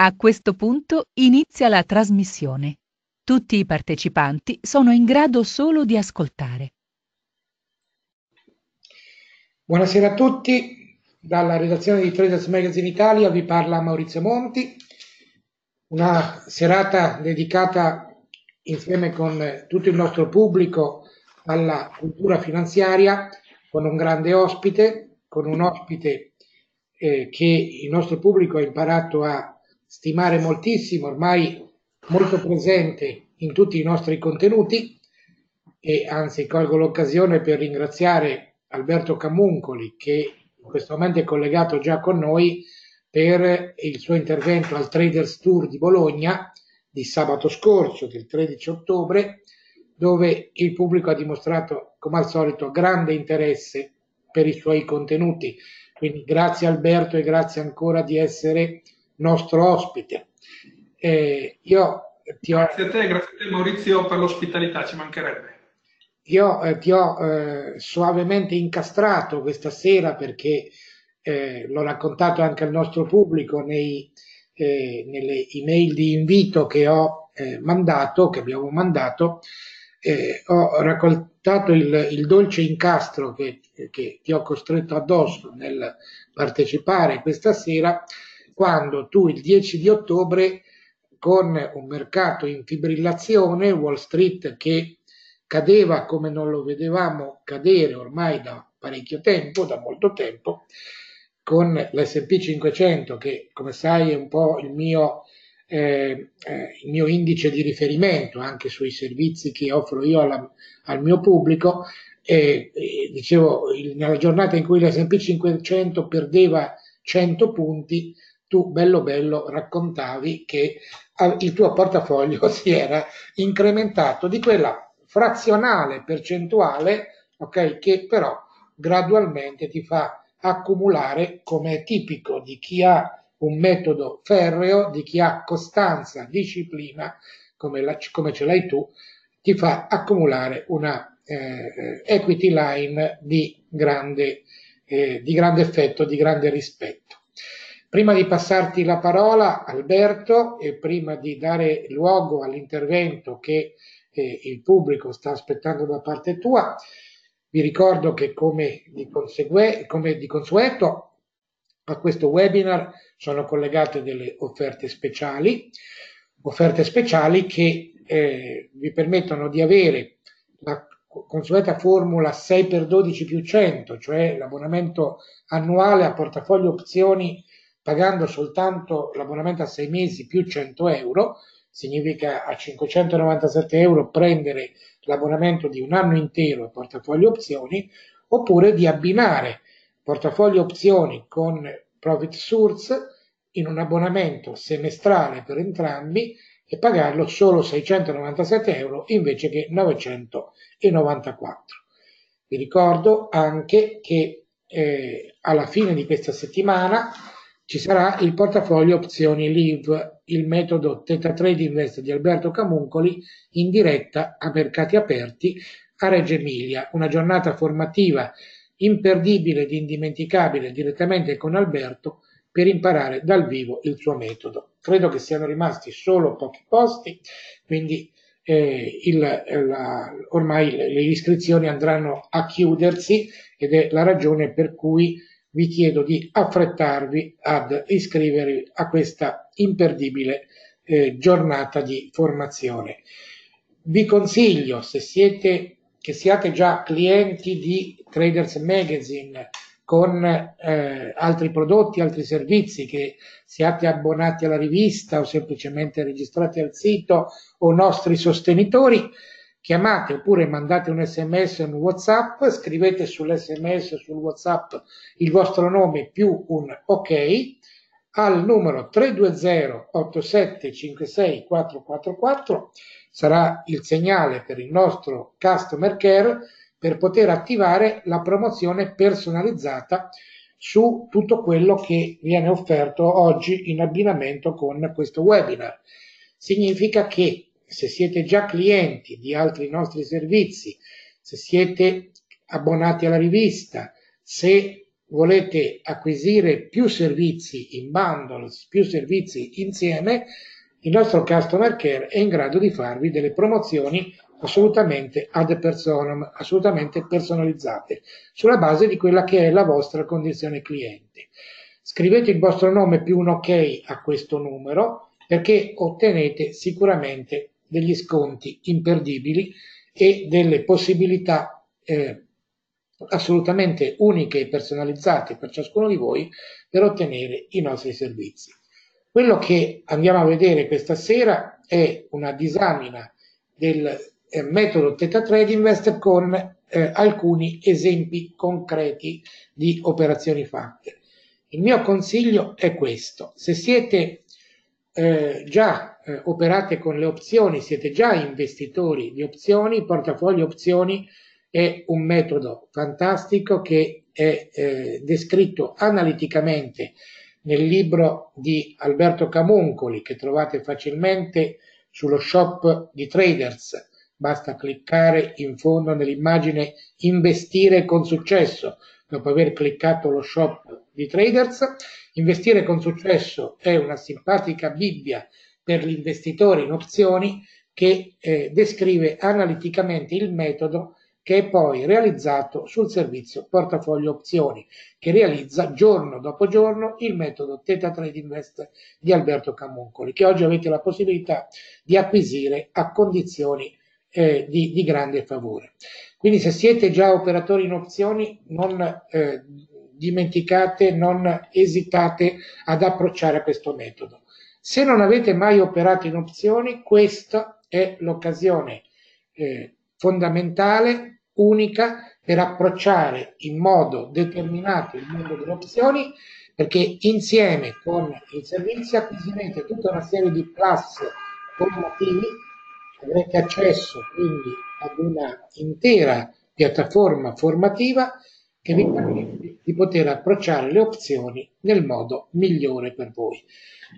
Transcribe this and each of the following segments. A questo punto inizia la trasmissione. Tutti i partecipanti sono in grado solo di ascoltare. Buonasera a tutti. Dalla redazione di Traders Magazine Italia vi parla Maurizio Monti. Una serata dedicata insieme con tutto il nostro pubblico alla cultura finanziaria, con un grande ospite, che il nostro pubblico ha imparato a stimare moltissimo, ormai molto presente in tutti i nostri contenuti. E anzi, colgo l'occasione per ringraziare Alberto Camuncoli, che in questo momento è collegato già con noi, per il suo intervento al Traders Tour di Bologna di sabato scorso, del 13 ottobre, dove il pubblico ha dimostrato, come al solito, grande interesse per i suoi contenuti. Quindi grazie Alberto e grazie ancora di essere nostro ospite. Grazie a te Maurizio per l'ospitalità, ci mancherebbe. Io ti ho soavemente incastrato questa sera perché l'ho raccontato anche al nostro pubblico nelle email di invito che ho mandato, che abbiamo mandato. Ho raccontato il dolce incastro che ti ho costretto addosso nel partecipare questa sera, quando tu il 10 di ottobre, con un mercato in fibrillazione, Wall Street che cadeva come non lo vedevamo cadere ormai da parecchio tempo, da molto tempo, con l'S&P 500 che, come sai, è un po' il mio indice di riferimento anche sui servizi che offro io al mio pubblico, dicevo, nella giornata in cui l'S&P 500 perdeva 100 punti, tu bello bello raccontavi che il tuo portafoglio si era incrementato di quella frazionale percentuale, ok, che però gradualmente ti fa accumulare, come è tipico di chi ha un metodo ferreo, di chi ha costanza, disciplina, come ce l'hai tu, ti fa accumulare una equity line di grande effetto, di grande rispetto. Prima di passarti la parola, Alberto, e prima di dare luogo all'intervento che il pubblico sta aspettando da parte tua, vi ricordo che come di consueto a questo webinar sono collegate delle offerte speciali che vi permettono di avere la consueta formula 6x12 più 100, cioè l'abbonamento annuale a portafoglio opzioni pagando soltanto l'abbonamento a 6 mesi più 100 euro, significa a 597 euro prendere l'abbonamento di un anno intero a portafoglio opzioni, oppure di abbinare portafoglio opzioni con Profitsource in un abbonamento semestrale per entrambi e pagarlo solo 697 euro invece che 994. Vi ricordo anche che alla fine di questa settimana ci sarà il portafoglio opzioni live, il metodo Theta Trade Invest di Alberto Camuncoli, in diretta a mercati aperti a Reggio Emilia. Una giornata formativa imperdibile ed indimenticabile, direttamente con Alberto, per imparare dal vivo il suo metodo. Credo che siano rimasti solo pochi posti, quindi ormai le iscrizioni andranno a chiudersi, ed è la ragione per cui vi chiedo di affrettarvi ad iscrivervi a questa imperdibile giornata di formazione. Vi consiglio, che siate già clienti di Traders Magazine con altri prodotti, altri servizi, che siate abbonati alla rivista o semplicemente registrati al sito o nostri sostenitori, chiamate oppure mandate un SMS o un WhatsApp, scrivete sull'SMS o sul WhatsApp il vostro nome più un ok al numero 320 87 56 444. Sarà il segnale per il nostro customer care per poter attivare la promozione personalizzata su tutto quello che viene offerto oggi in abbinamento con questo webinar. Significa che se siete già clienti di altri nostri servizi, se siete abbonati alla rivista, se volete acquisire più servizi in bundles, più servizi insieme, il nostro customer care è in grado di farvi delle promozioni assolutamente ad personam, assolutamente personalizzate, sulla base di quella che è la vostra condizione cliente. Scrivete il vostro nome più un ok a questo numero, perché ottenete sicuramente degli sconti imperdibili e delle possibilità assolutamente uniche e personalizzate per ciascuno di voi per ottenere i nostri servizi. Quello che andiamo a vedere questa sera è una disamina del metodo Theta Trade Invest con alcuni esempi concreti di operazioni fatte. Il mio consiglio è questo: se siete già operate con le opzioni, siete già investitori di opzioni, portafoglio opzioni è un metodo fantastico che è descritto analiticamente nel libro di Alberto Camuncoli, che trovate facilmente sullo shop di Traders. Basta cliccare in fondo nell'immagine Investire con successo. Dopo aver cliccato lo shop di Traders, Investire con successo è una simpatica Bibbia per l'investitore in opzioni che descrive analiticamente il metodo, che è poi realizzato sul servizio Portafoglio Opzioni, che realizza giorno dopo giorno il metodo Theta Trade Invest di Alberto Camuncoli, che oggi avete la possibilità di acquisire a condizioni di grande favore. Quindi se siete già operatori in opzioni, non dimenticate, non esitate ad approcciare questo metodo. Se non avete mai operato in opzioni, questa è l'occasione fondamentale, unica, per approcciare in modo determinato il mondo delle opzioni, perché insieme con il servizio acquisirete tutta una serie di plus formativi. Avrete accesso quindi ad una intera piattaforma formativa che vi permette di poter approcciare le opzioni nel modo migliore per voi.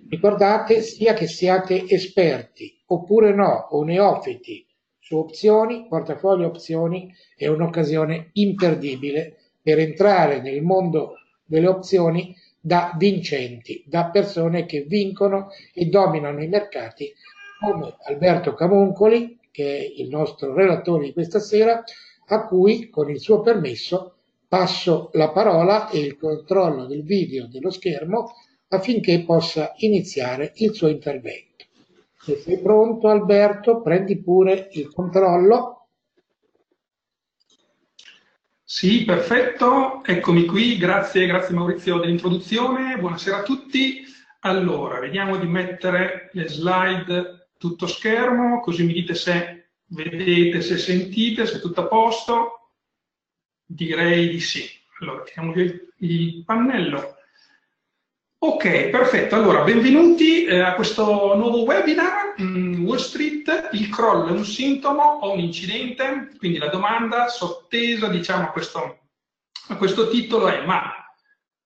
Ricordate, sia che siate esperti oppure no, o neofiti su opzioni, portafoglio opzioni è un'occasione imperdibile per entrare nel mondo delle opzioni da vincenti, da persone che vincono e dominano i mercati, come Alberto Camuncoli, che è il nostro relatore di questa sera, a cui, con il suo permesso, passo la parola e il controllo del video dello schermo affinché possa iniziare il suo intervento. Se sei pronto, Alberto, prendi pure il controllo. Sì, perfetto, eccomi qui, grazie Maurizio dell'introduzione, buonasera a tutti. Allora, vediamo di mettere le slide tutto schermo, così mi dite se vedete, se sentite, se è tutto a posto. Direi di sì. Allora, tiriamo il pannello. Ok, perfetto. Allora, benvenuti a questo nuovo webinar. Wall Street, il crollo è un sintomo o un incidente? Quindi la domanda sottesa, diciamo, a questo titolo è: ma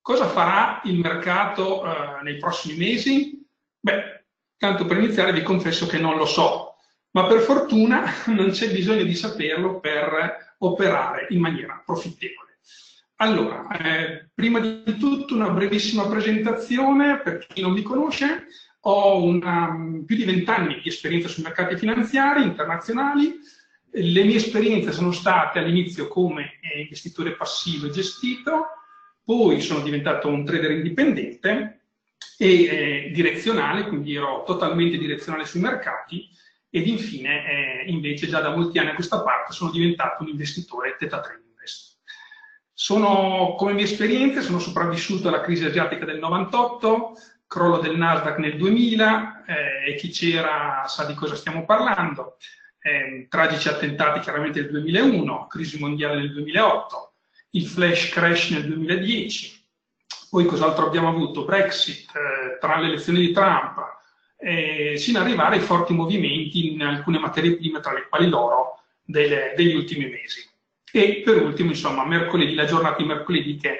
cosa farà il mercato nei prossimi mesi? Beh, tanto per iniziare vi confesso che non lo so, ma per fortuna non c'è bisogno di saperlo per operare in maniera profittevole. Allora, prima di tutto una brevissima presentazione per chi non mi conosce. Ho più di 20 anni di esperienza sui mercati finanziari internazionali. Le mie esperienze sono state all'inizio come investitore passivo e gestito, poi sono diventato un trader indipendente e direzionale, quindi ero totalmente direzionale sui mercati, ed infine invece già da molti anni a questa parte sono diventato un investitore Theta Trade Invest. Come mie esperienze, sono sopravvissuto alla crisi asiatica del 98, crollo del Nasdaq nel 2000, e chi c'era sa di cosa stiamo parlando, tragici attentati chiaramente nel 2001, crisi mondiale nel 2008, il flash crash nel 2010. Poi cos'altro abbiamo avuto? Brexit, tra le elezioni di Trump, sino ad arrivare ai forti movimenti in alcune materie prime, tra le quali l'oro, degli ultimi mesi. E per ultimo, insomma, mercoledì, la giornata di mercoledì, che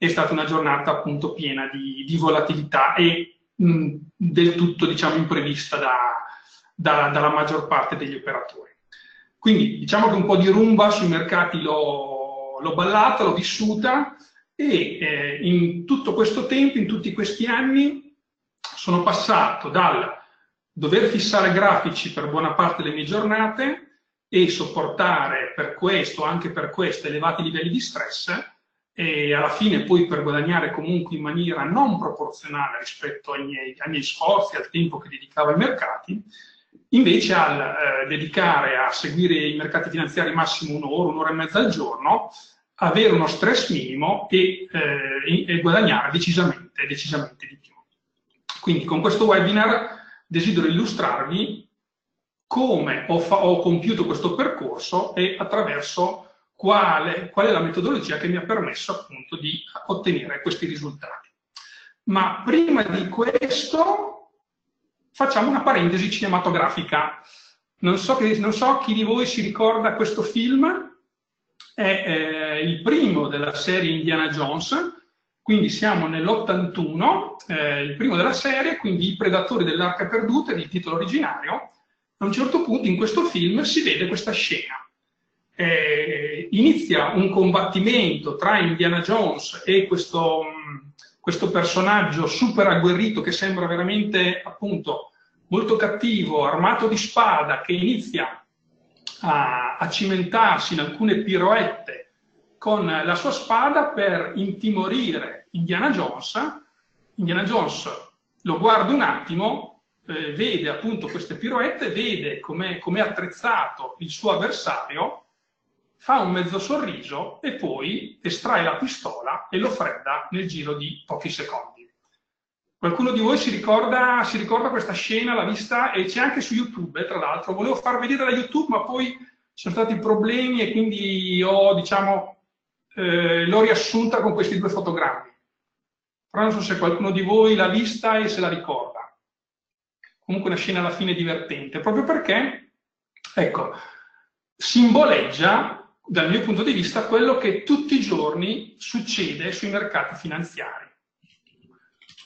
è stata una giornata appunto piena di volatilità e del tutto, diciamo, imprevista dalla maggior parte degli operatori. Quindi diciamo che un po' di rumba sui mercati l'ho ballata, l'ho vissuta. E in tutto questo tempo, in tutti questi anni, sono passato dal dover fissare grafici per buona parte delle mie giornate e sopportare per questo, anche per questo, elevati livelli di stress, e alla fine poi per guadagnare comunque in maniera non proporzionale rispetto ai miei sforzi, al tempo che dedicavo ai mercati, invece al dedicare a seguire i mercati finanziari massimo un'ora, un'ora e mezza al giorno, avere uno stress minimo e guadagnare decisamente di più. Quindi con questo webinar desidero illustrarvi come ho compiuto questo percorso e attraverso qual è la metodologia che mi ha permesso appunto di ottenere questi risultati. Ma prima di questo facciamo una parentesi cinematografica. Non so chi di voi si ricorda questo film, è il primo della serie Indiana Jones, quindi siamo nell'81, il primo della serie, quindi I Predatori dell'Arca Perduta, il titolo originario. A un certo punto in questo film si vede questa scena. Inizia un combattimento tra Indiana Jones e questo personaggio super agguerrito che sembra veramente appunto molto cattivo, armato di spada, che inizia a cimentarsi in alcune piroette con la sua spada per intimorire Indiana Jones. Indiana Jones lo guarda un attimo, vede appunto queste piroette, vede com'è attrezzato il suo avversario, fa un mezzo sorriso e poi estrae la pistola e lo fredda nel giro di pochi secondi. Qualcuno di voi si ricorda questa scena, l'ha vista, e c'è anche su YouTube, tra l'altro. Volevo far vedere da YouTube, ma poi ci sono stati problemi e quindi l'ho riassunta con questi due fotogrammi. Però non so se qualcuno di voi l'ha vista e se la ricorda. Comunque una scena alla fine divertente, proprio perché, ecco, simboleggia, dal mio punto di vista, quello che tutti i giorni succede sui mercati finanziari.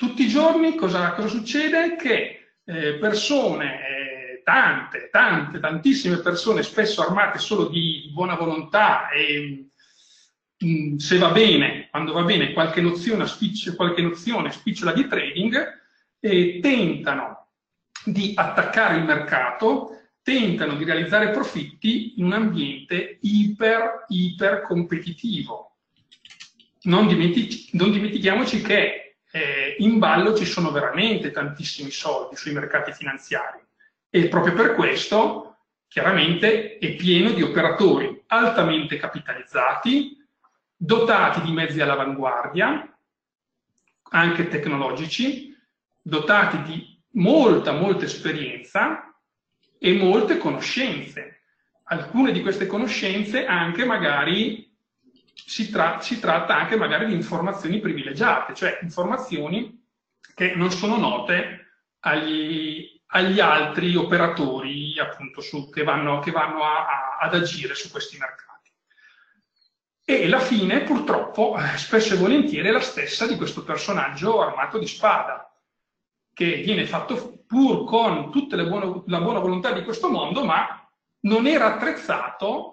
Tutti i giorni cosa succede? Che persone, tantissime persone, spesso armate solo di buona volontà e se va bene, quando va bene, qualche nozione spicciola di trading, tentano di attaccare il mercato, tentano di realizzare profitti in un ambiente iper competitivo. Non dimentichiamoci che in ballo ci sono veramente tantissimi soldi sui mercati finanziari e proprio per questo chiaramente è pieno di operatori altamente capitalizzati, dotati di mezzi all'avanguardia, anche tecnologici, dotati di molta esperienza e molte conoscenze. Alcune di queste conoscenze anche magari si tratta anche magari di informazioni privilegiate, cioè informazioni che non sono note agli altri operatori appunto che vanno ad agire su questi mercati. E la fine purtroppo spesso e volentieri è la stessa di questo personaggio armato di spada, che viene fatto pur con tutta la buona volontà di questo mondo, ma non era attrezzato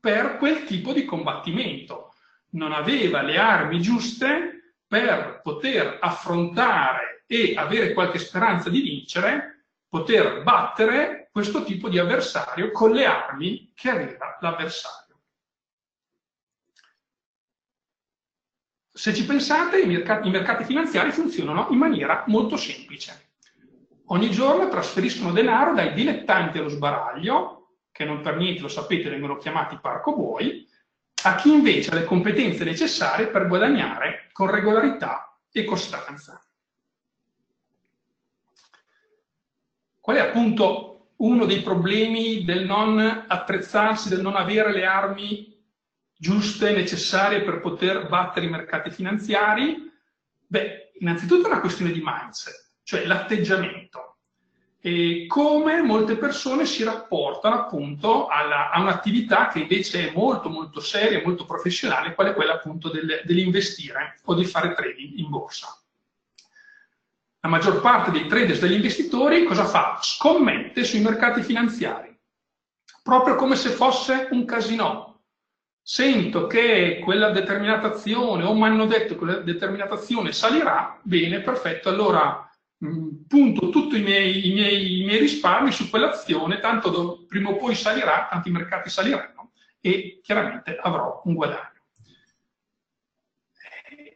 per quel tipo di combattimento. Non aveva le armi giuste per poter affrontare e avere qualche speranza di vincere, poter battere questo tipo di avversario con le armi che aveva l'avversario. Se ci pensate, i mercati finanziari funzionano in maniera molto semplice. Ogni giorno trasferiscono denaro dai dilettanti allo sbaraglio, che non per niente, lo sapete, vengono chiamati parco buoi, a chi invece ha le competenze necessarie per guadagnare con regolarità e costanza. Qual è appunto uno dei problemi del non attrezzarsi, del non avere le armi giuste e necessarie per poter battere i mercati finanziari? Beh, innanzitutto è una questione di mindset, cioè l'atteggiamento. E come molte persone si rapportano appunto a un'attività che invece è molto seria, molto professionale, quale quella appunto dell'investire o di fare trading in borsa. La maggior parte dei traders, degli investitori, cosa fa? Scommette sui mercati finanziari, proprio come se fosse un casinò. sento che quella determinata azione, o mi hanno detto che quella determinata azione salirà, bene, perfetto, allora punto tutti i miei risparmi su quell'azione, tanto prima o poi salirà, tanti mercati saliranno e chiaramente avrò un guadagno.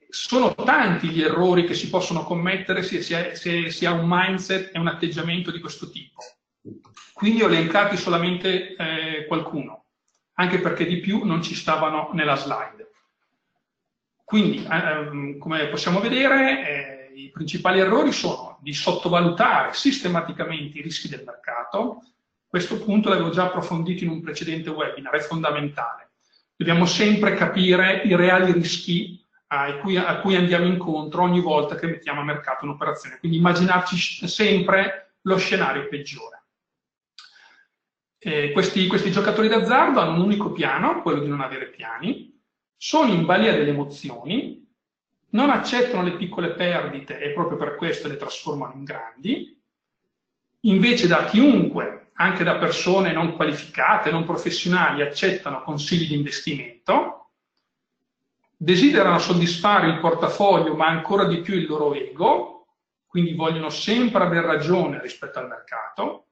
Sono tanti gli errori che si possono commettere se si ha un mindset e un atteggiamento di questo tipo. Quindi ho elencato solamente qualcuno, anche perché di più non ci stavano nella slide. Quindi, come possiamo vedere, i principali errori sono di sottovalutare sistematicamente i rischi del mercato. Questo punto l'avevo già approfondito in un precedente webinar, è fondamentale. Dobbiamo sempre capire i reali rischi a cui andiamo incontro ogni volta che mettiamo a mercato un'operazione, quindi immaginarci sempre lo scenario peggiore. Questi giocatori d'azzardo hanno un unico piano, quello di non avere piani, sono in balia delle emozioni, non accettano le piccole perdite e proprio per questo le trasformano in grandi. Invece da chiunque, anche da persone non qualificate, non professionali, accettano consigli di investimento. Desiderano soddisfare il portafoglio, ma ancora di più il loro ego, quindi vogliono sempre aver ragione rispetto al mercato.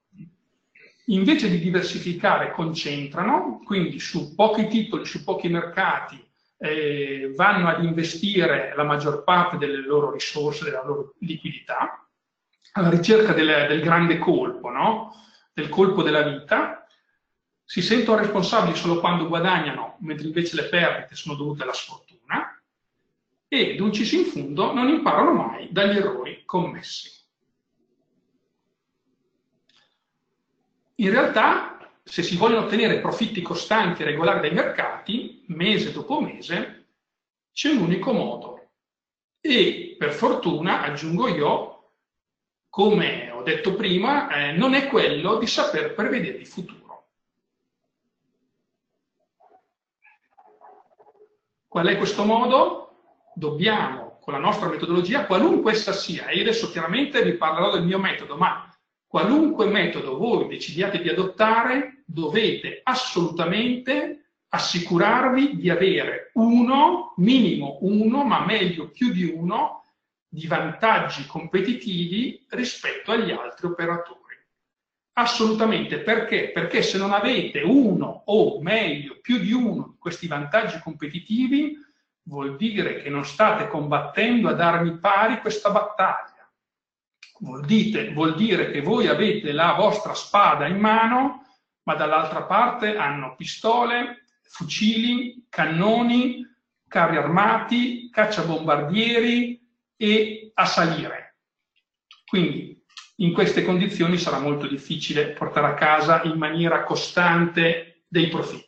Invece di diversificare, concentrano, quindi su pochi titoli, su pochi mercati, vanno ad investire la maggior parte delle loro risorse, della loro liquidità, alla ricerca del grande colpo, no? Del colpo della vita. Si sentono responsabili solo quando guadagnano, mentre invece le perdite sono dovute alla sfortuna, e, dulcis in fundo, non imparano mai dagli errori commessi. In realtà, se si vogliono ottenere profitti costanti e regolari dai mercati, mese dopo mese, c'è un unico modo. E, per fortuna, aggiungo io, come ho detto prima, non è quello di saper prevedere il futuro. Qual è questo modo? Dobbiamo, con la nostra metodologia, qualunque essa sia, e adesso chiaramente vi parlerò del mio metodo, ma qualunque metodo voi decidiate di adottare, dovete assolutamente assicurarvi di avere uno, minimo uno, ma meglio più di uno, di vantaggi competitivi rispetto agli altri operatori. Assolutamente, perché? Perché se non avete uno o meglio più di uno di questi vantaggi competitivi, vuol dire che non state combattendo ad armi pari questa battaglia. Vuol dire che voi avete la vostra spada in mano, ma dall'altra parte hanno pistole, fucili, cannoni, carri armati, cacciabombardieri e a salire. Quindi, in queste condizioni sarà molto difficile portare a casa in maniera costante dei profitti.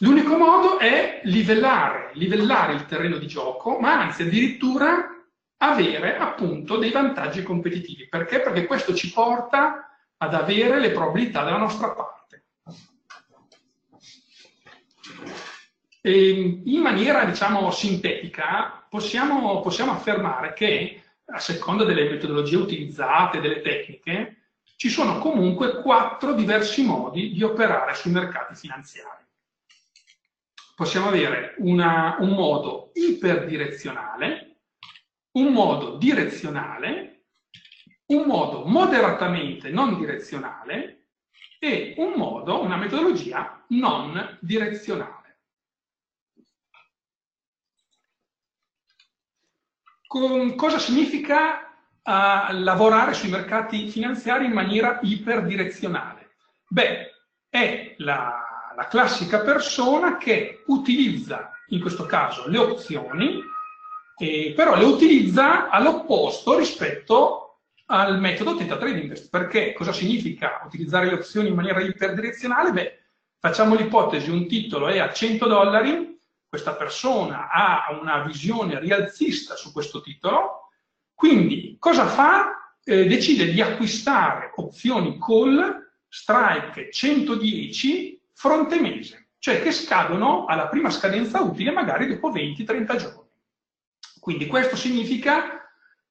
L'unico modo è livellare il terreno di gioco, ma anzi addirittura avere appunto dei vantaggi competitivi. Perché? Perché questo ci porta ad avere le probabilità dalla nostra parte. E in maniera, diciamo, sintetica possiamo affermare che a seconda delle metodologie utilizzate, delle tecniche, ci sono comunque 4 diversi modi di operare sui mercati finanziari. Possiamo avere un modo iperdirezionale, un modo direzionale, un modo moderatamente non direzionale e una metodologia non direzionale. Cosa significa lavorare sui mercati finanziari in maniera iperdirezionale? Beh, è la classica persona che utilizza, in questo caso, le opzioni, però le utilizza all'opposto rispetto al metodo Theta Trade Invest. Perché? Cosa significa utilizzare le opzioni in maniera iperdirezionale? Beh, facciamo l'ipotesi, un titolo è a $100, questa persona ha una visione rialzista su questo titolo, quindi cosa fa? Decide di acquistare opzioni call, strike 110, fronte mese, cioè che scadono alla prima scadenza utile magari dopo 20-30 giorni. Quindi questo significa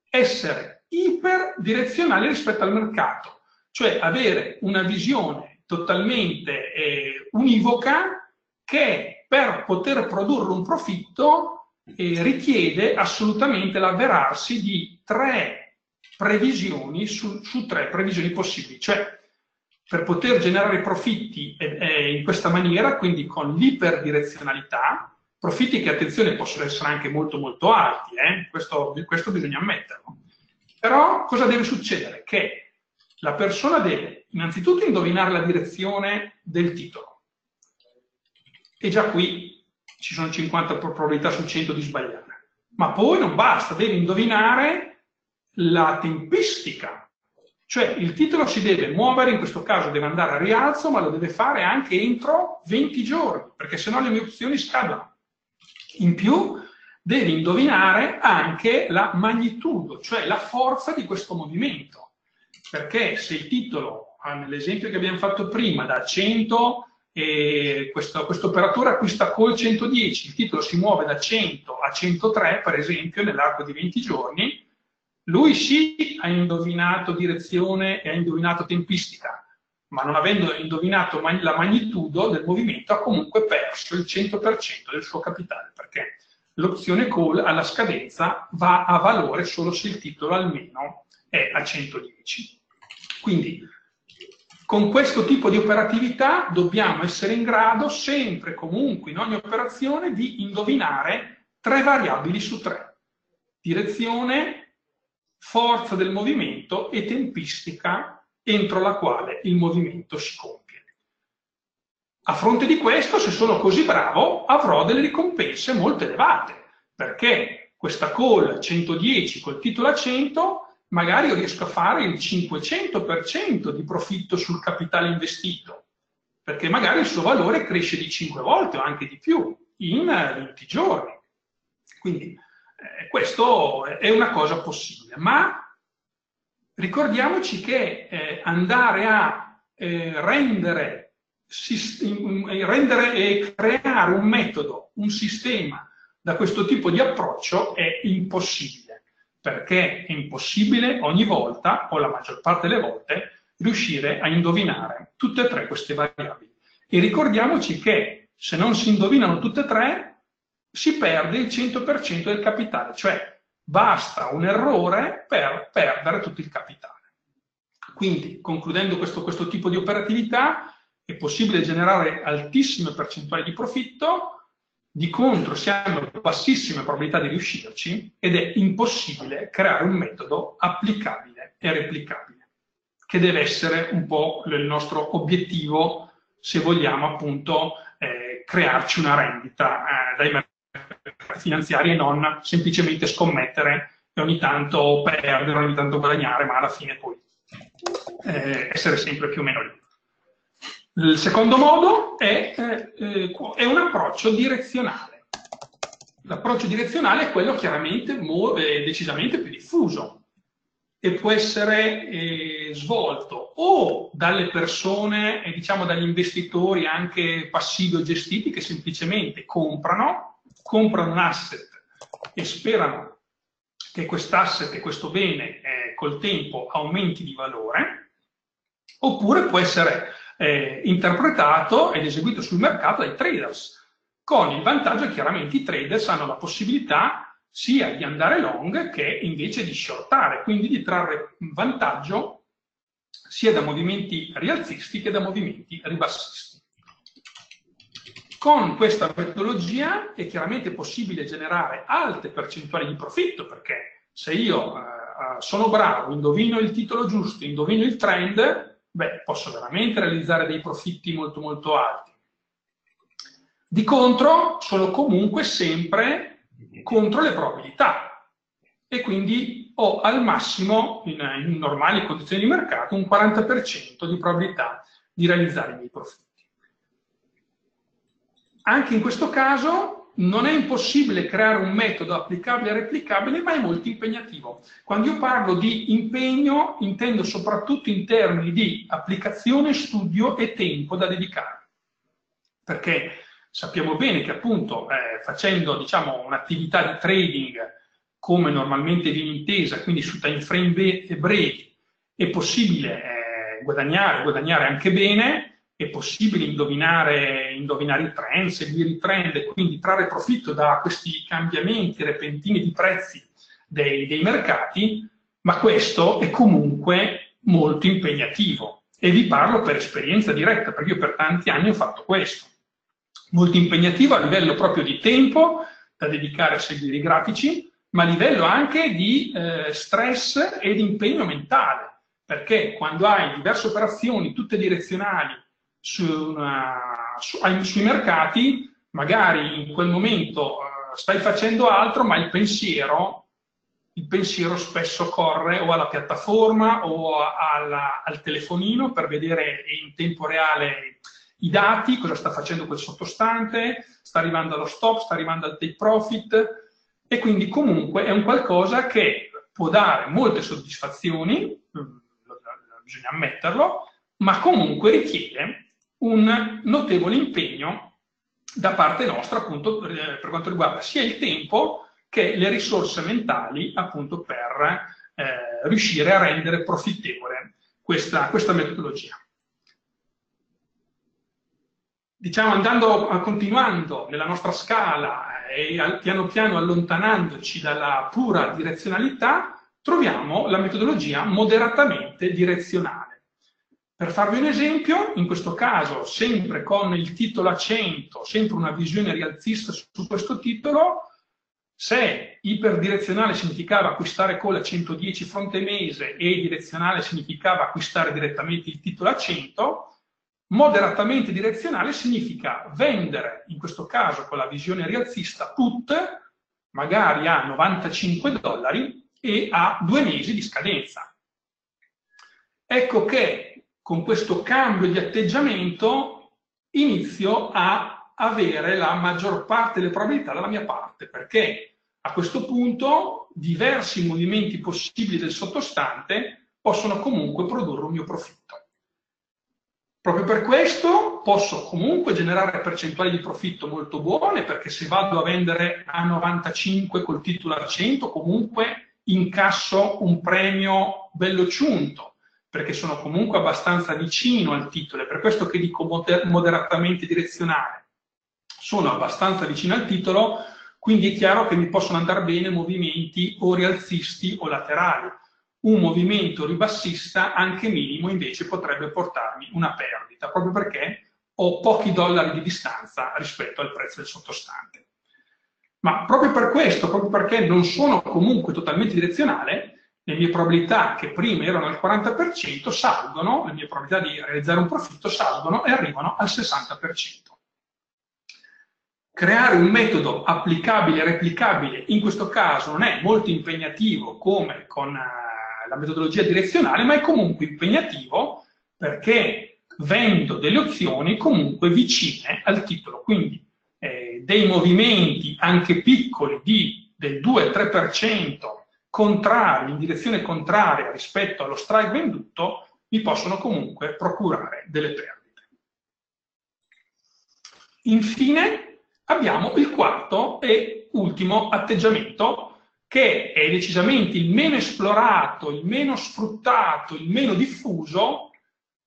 essere iperdirezionale rispetto al mercato, cioè avere una visione totalmente univoca che per poter produrre un profitto richiede assolutamente l'avverarsi di tre previsioni su tre previsioni possibili, cioè per poter generare profitti in questa maniera, quindi con l'iperdirezionalità, profitti che, attenzione, possono essere anche molto molto alti, questo bisogna ammetterlo. Però cosa deve succedere? Che la persona deve innanzitutto indovinare la direzione del titolo, e già qui ci sono 50 probabilità su 100 di sbagliare. Ma poi non basta, deve indovinare la tempistica, cioè il titolo si deve muovere, in questo caso deve andare a rialzo, ma lo deve fare anche entro 20 giorni, perché sennò le mie opzioni scadono. In più devi indovinare anche la magnitudo, cioè la forza di questo movimento, perché se il titolo, nell'esempio che abbiamo fatto prima, da 100, questo operatore acquista col 110, il titolo si muove da 100 a 103, per esempio, nell'arco di 20 giorni, lui sì ha indovinato direzione e ha indovinato tempistica, ma non avendo indovinato la magnitudo del movimento ha comunque perso il 100% del suo capitale, perché l'opzione call alla scadenza va a valore solo se il titolo almeno è a 110. Quindi con questo tipo di operatività dobbiamo essere in grado sempre, comunque, in ogni operazione, di indovinare tre variabili su tre: direzione, forza del movimento e tempistica entro la quale il movimento si compie. A fronte di questo, se sono così bravo, avrò delle ricompense molto elevate, perché questa call 110 col titolo a 100 magari riesco a fare il 500% di profitto sul capitale investito, perché magari il suo valore cresce di 5 volte o anche di più in 20 giorni. Quindi questo è una cosa possibile, ma ricordiamoci che andare a rendere e creare un metodo, un sistema da questo tipo di approccio è impossibile, perché è impossibile ogni volta, o la maggior parte delle volte, riuscire a indovinare tutte e tre queste variabili. E ricordiamoci che se non si indovinano tutte e tre si perde il 100% del capitale, cioè basta un errore per perdere tutto il capitale. Quindi, concludendo questo tipo di operatività, è possibile generare altissime percentuali di profitto, di contro si hanno bassissime probabilità di riuscirci ed è impossibile creare un metodo applicabile e replicabile, che deve essere un po' il nostro obiettivo se vogliamo appunto crearci una rendita dai mercati finanziari e non semplicemente scommettere e ogni tanto perdere, ogni tanto guadagnare, ma alla fine poi essere sempre più o meno lì. Il secondo modo è un approccio direzionale. L'approccio direzionale è quello chiaramente decisamente più diffuso e può essere svolto o dalle persone, diciamo dagli investitori anche passivi o gestiti, che semplicemente comprano un asset e sperano che quest'asset e questo bene col tempo aumenti di valore, oppure può essere interpretato ed eseguito sul mercato dai traders, con il vantaggio chiaramente i traders hanno la possibilità sia di andare long che invece di shortare, quindi di trarre vantaggio sia da movimenti rialzisti che da movimenti ribassisti. Con questa metodologia è chiaramente possibile generare alte percentuali di profitto, perché se io sono bravo, indovino il titolo giusto, indovino il trend, beh, posso veramente realizzare dei profitti molto molto alti. Di contro, sono comunque sempre contro le probabilità e quindi ho al massimo, in normali condizioni di mercato, un 40% di probabilità di realizzare i miei profitti. Anche in questo caso non è impossibile creare un metodo applicabile e replicabile, ma è molto impegnativo. Quando io parlo di impegno, intendo soprattutto in termini di applicazione, studio e tempo da dedicare. Perché sappiamo bene che appunto facendo, diciamo, un'attività di trading come normalmente viene intesa, quindi su time frame brevi, è possibile guadagnare anche bene, è possibile indovinare i trend, seguire i trend e quindi trarre profitto da questi cambiamenti repentini di prezzi dei mercati, ma questo è comunque molto impegnativo. E vi parlo per esperienza diretta, perché io per tanti anni ho fatto questo. Molto impegnativo a livello proprio di tempo da dedicare a seguire i grafici, ma a livello anche di stress e di impegno mentale, perché quando hai diverse operazioni, tutte direzionali, sui mercati, magari in quel momento stai facendo altro, ma il pensiero spesso corre o alla piattaforma o al telefonino per vedere in tempo reale i dati, cosa sta facendo quel sottostante, sta arrivando allo stop, sta arrivando al take profit, e quindi comunque è un qualcosa che può dare molte soddisfazioni, bisogna ammetterlo, ma comunque richiede un notevole impegno da parte nostra, appunto, per quanto riguarda sia il tempo che le risorse mentali, appunto, per riuscire a rendere profittevole questa metodologia. Diciamo, continuando nella nostra scala e piano piano allontanandoci dalla pura direzionalità, troviamo la metodologia moderatamente direzionale. Per farvi un esempio, in questo caso sempre con il titolo a 100, sempre una visione rialzista su questo titolo, se iperdirezionale significava acquistare call a 110 fronte mese e direzionale significava acquistare direttamente il titolo a 100, moderatamente direzionale significa vendere, in questo caso con la visione rialzista, put, magari a $95 e a 2 mesi di scadenza. Ecco che con questo cambio di atteggiamento inizio a avere la maggior parte delle probabilità dalla mia parte, perché a questo punto diversi movimenti possibili del sottostante possono comunque produrre un mio profitto. Proprio per questo posso comunque generare percentuali di profitto molto buone, perché se vado a vendere a 95 col titolo a 100 comunque incasso un premio bello ciunto, perché sono comunque abbastanza vicino al titolo, è per questo che dico moderatamente direzionale. Sono abbastanza vicino al titolo, quindi è chiaro che mi possono andare bene movimenti o rialzisti o laterali. Un movimento ribassista, anche minimo, invece potrebbe portarmi una perdita, proprio perché ho pochi dollari di distanza rispetto al prezzo del sottostante. Ma proprio per questo, proprio perché non sono comunque totalmente direzionale, le mie probabilità che prima erano al 40% salgono, le mie probabilità di realizzare un profitto salgono e arrivano al 60%. Creare un metodo applicabile e replicabile, in questo caso non è molto impegnativo come con la metodologia direzionale, ma è comunque impegnativo perché vendo delle opzioni comunque vicine al titolo, quindi dei movimenti anche piccoli del 2-3% contrari, in direzione contraria rispetto allo strike venduto, mi possono comunque procurare delle perdite. Infine abbiamo il quarto e ultimo atteggiamento, che è decisamente il meno esplorato, il meno sfruttato, il meno diffuso,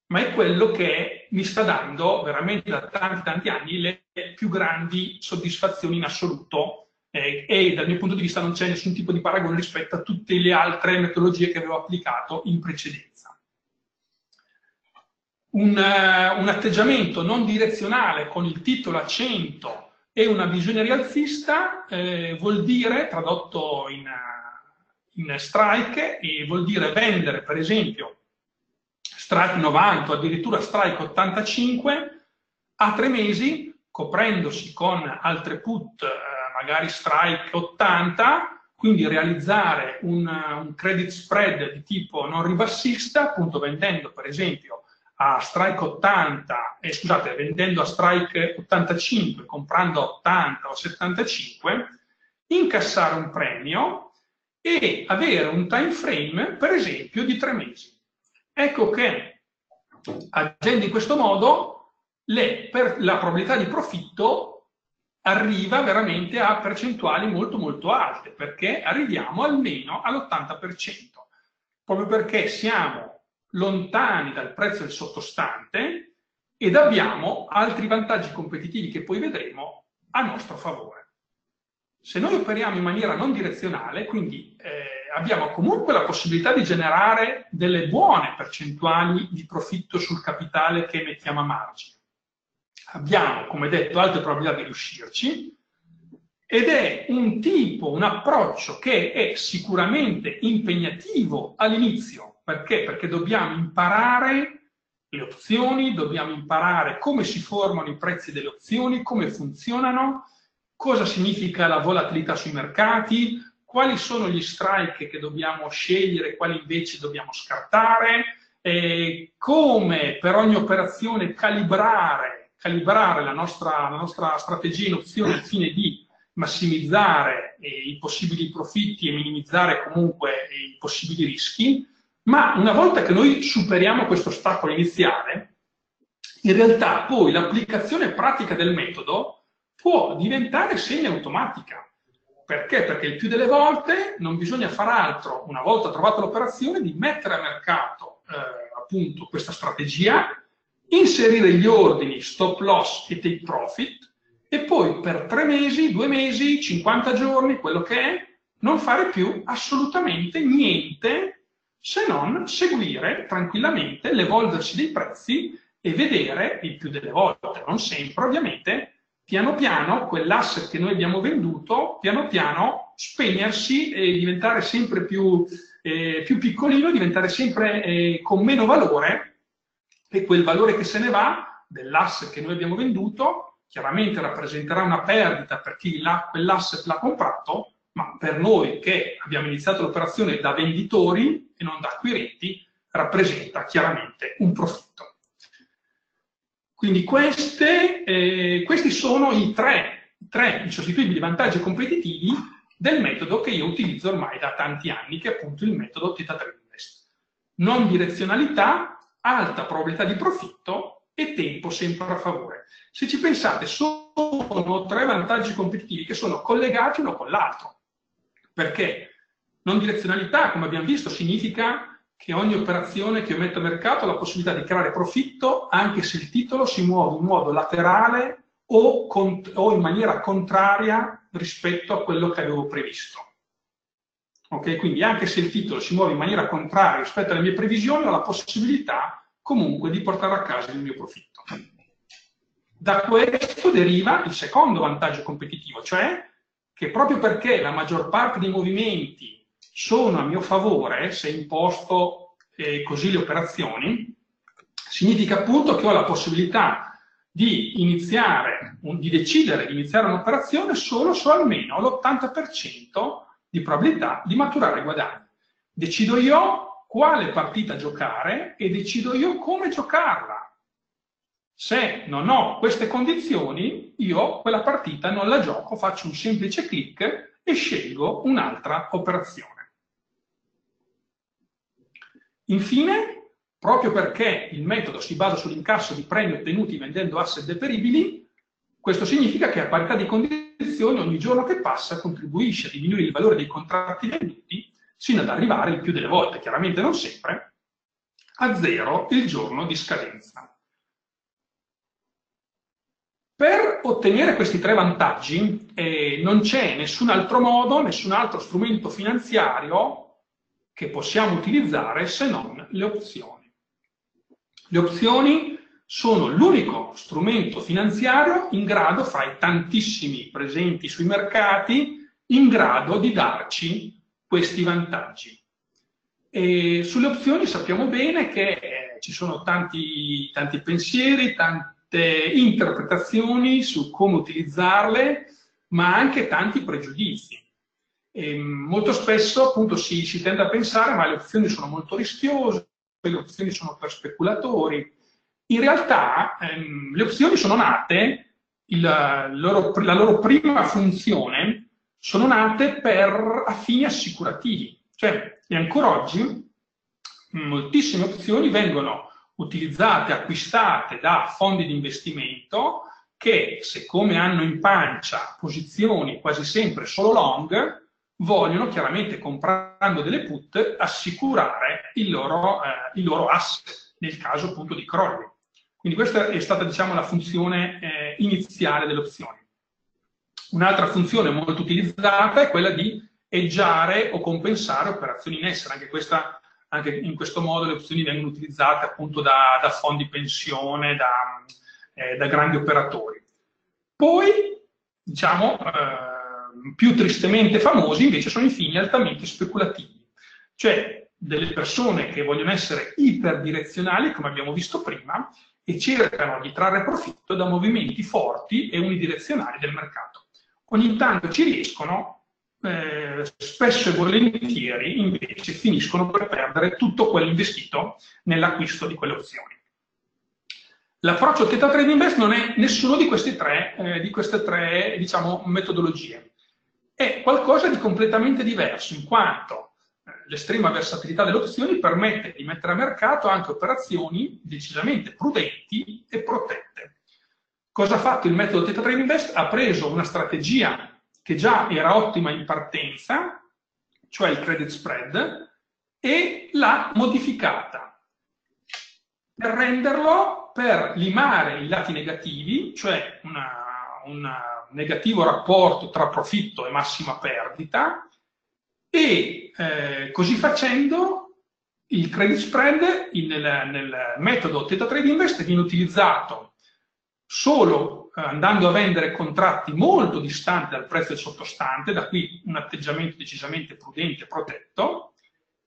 ma è quello che mi sta dando veramente da tanti anni le più grandi soddisfazioni in assoluto, e dal mio punto di vista non c'è nessun tipo di paragone rispetto a tutte le altre metodologie che avevo applicato in precedenza. Un atteggiamento non direzionale con il titolo a 100 e una visione rialzista vuol dire, tradotto in strike, e vuol dire vendere per esempio strike 90 o addirittura strike 85 a 3 mesi, coprendosi con altre put, magari strike 80, quindi realizzare un credit spread di tipo non ribassista, appunto vendendo per esempio a strike 80, scusate, vendendo a strike 85, comprando a 80 o 75, incassare un premio e avere un time frame, per esempio, di 3 mesi. Ecco che, agendo in questo modo, la probabilità di profitto arriva veramente a percentuali molto molto alte, perché arriviamo almeno all'80%, proprio perché siamo lontani dal prezzo del sottostante ed abbiamo altri vantaggi competitivi che poi vedremo a nostro favore. Se noi operiamo in maniera non direzionale, quindi abbiamo comunque la possibilità di generare delle buone percentuali di profitto sul capitale che mettiamo a margine. Abbiamo, come detto, alte probabilità di riuscirci, ed è un tipo, un approccio che è sicuramente impegnativo all'inizio. Perché? Perché dobbiamo imparare le opzioni, dobbiamo imparare come si formano i prezzi delle opzioni, come funzionano, cosa significa la volatilità sui mercati, quali sono gli strike che dobbiamo scegliere, quali invece dobbiamo scartare, e come per ogni operazione calibrare la nostra strategia in opzione al fine di massimizzare i possibili profitti e minimizzare comunque i possibili rischi. Ma una volta che noi superiamo questo ostacolo iniziale, in realtà poi l'applicazione pratica del metodo può diventare semi-automatica. Perché? Perché il più delle volte non bisogna far altro, una volta trovata l'operazione, di mettere a mercato appunto questa strategia, inserire gli ordini stop loss e take profit, e poi per 3 mesi, 2 mesi, 50 giorni, quello che è, non fare più assolutamente niente, se non seguire tranquillamente l'evolversi dei prezzi e vedere, il più delle volte, non sempre ovviamente, piano piano quell'asset che noi abbiamo venduto, piano piano spegnersi e diventare sempre più piccolino, diventare sempre con meno valore, e quel valore che se ne va dell'asset che noi abbiamo venduto chiaramente rappresenterà una perdita per chi quell'asset l'ha comprato, ma per noi che abbiamo iniziato l'operazione da venditori e non da acquirenti, rappresenta chiaramente un profitto. Quindi questi sono i tre insostituibili vantaggi competitivi del metodo che io utilizzo ormai da tanti anni, che è appunto il metodo Theta Trade Invest. Non direzionalità, alta probabilità di profitto e tempo sempre a favore. Se ci pensate, sono 3 vantaggi competitivi che sono collegati uno con l'altro. Perché non direzionalità, come abbiamo visto, significa che ogni operazione che io metto a mercato ha la possibilità di creare profitto anche se il titolo si muove in modo laterale o in maniera contraria rispetto a quello che avevo previsto. Ok? Quindi anche se il titolo si muove in maniera contraria rispetto alle mie previsioni, ho la possibilità comunque di portare a casa il mio profitto. Da questo deriva il secondo vantaggio competitivo, cioè che proprio perché la maggior parte dei movimenti sono a mio favore, se imposto così le operazioni, significa appunto che ho la possibilità di decidere di iniziare un'operazione solo se almeno l'80% di probabilità di maturare guadagni. Decido io quale partita giocare e decido io come giocarla. Se non ho queste condizioni, io quella partita non la gioco, faccio un semplice click e scelgo un'altra operazione. Infine, proprio perché il metodo si basa sull'incasso di premi ottenuti vendendo asset deperibili, questo significa che a parità di condizioni ogni giorno che passa contribuisce a diminuire il valore dei contratti venduti sino ad arrivare, il più delle volte, chiaramente non sempre, a 0 il giorno di scadenza. Per ottenere questi 3 vantaggi non c'è nessun altro modo, nessun altro strumento finanziario che possiamo utilizzare se non le opzioni. Le opzioni sono l'unico strumento finanziario in grado, fra i tantissimi presenti sui mercati, in grado di darci questi vantaggi. E sulle opzioni sappiamo bene che ci sono tanti pensieri, interpretazioni su come utilizzarle, ma anche tanti pregiudizi. Molto spesso appunto si tende a pensare ma le opzioni sono molto rischiose, le opzioni sono per speculatori. In realtà le opzioni sono nate, la loro prima funzione, sono nate per fini assicurativi. Cioè, e ancora oggi moltissime opzioni vengono utilizzate, acquistate da fondi di investimento che, siccome hanno in pancia posizioni quasi sempre solo long, vogliono chiaramente, comprando delle put, assicurare il loro asset nel caso appunto di crolli. Quindi questa è stata, diciamo, la funzione iniziale delle opzioni. Un'altra funzione molto utilizzata è quella di eggiare o compensare operazioni in essere. Anche in questo modo le opzioni vengono utilizzate appunto da fondi pensione, da grandi operatori. Poi, diciamo, più tristemente famosi invece sono i fini altamente speculativi, cioè delle persone che vogliono essere iperdirezionali, come abbiamo visto prima, e cercano di trarre profitto da movimenti forti e unidirezionali del mercato. Ogni tanto ci riescono, spesso e volentieri invece finiscono per perdere tutto quello investito nell'acquisto di quelle opzioni. L'approccio Theta Trade Invest non è nessuno di queste tre, diciamo, metodologie. È qualcosa di completamente diverso, in quanto l'estrema versatilità delle opzioni permette di mettere a mercato anche operazioni decisamente prudenti e protette. Cosa ha fatto il metodo Theta Trade Invest? Ha preso una strategia che già era ottima in partenza, cioè il credit spread, e l'ha modificata per renderlo, per limare i lati negativi, cioè un negativo rapporto tra profitto e massima perdita, e così facendo il credit spread nel metodo Theta Trade Invest viene utilizzato solo andando a vendere contratti molto distanti dal prezzo del sottostante, da qui un atteggiamento decisamente prudente e protetto,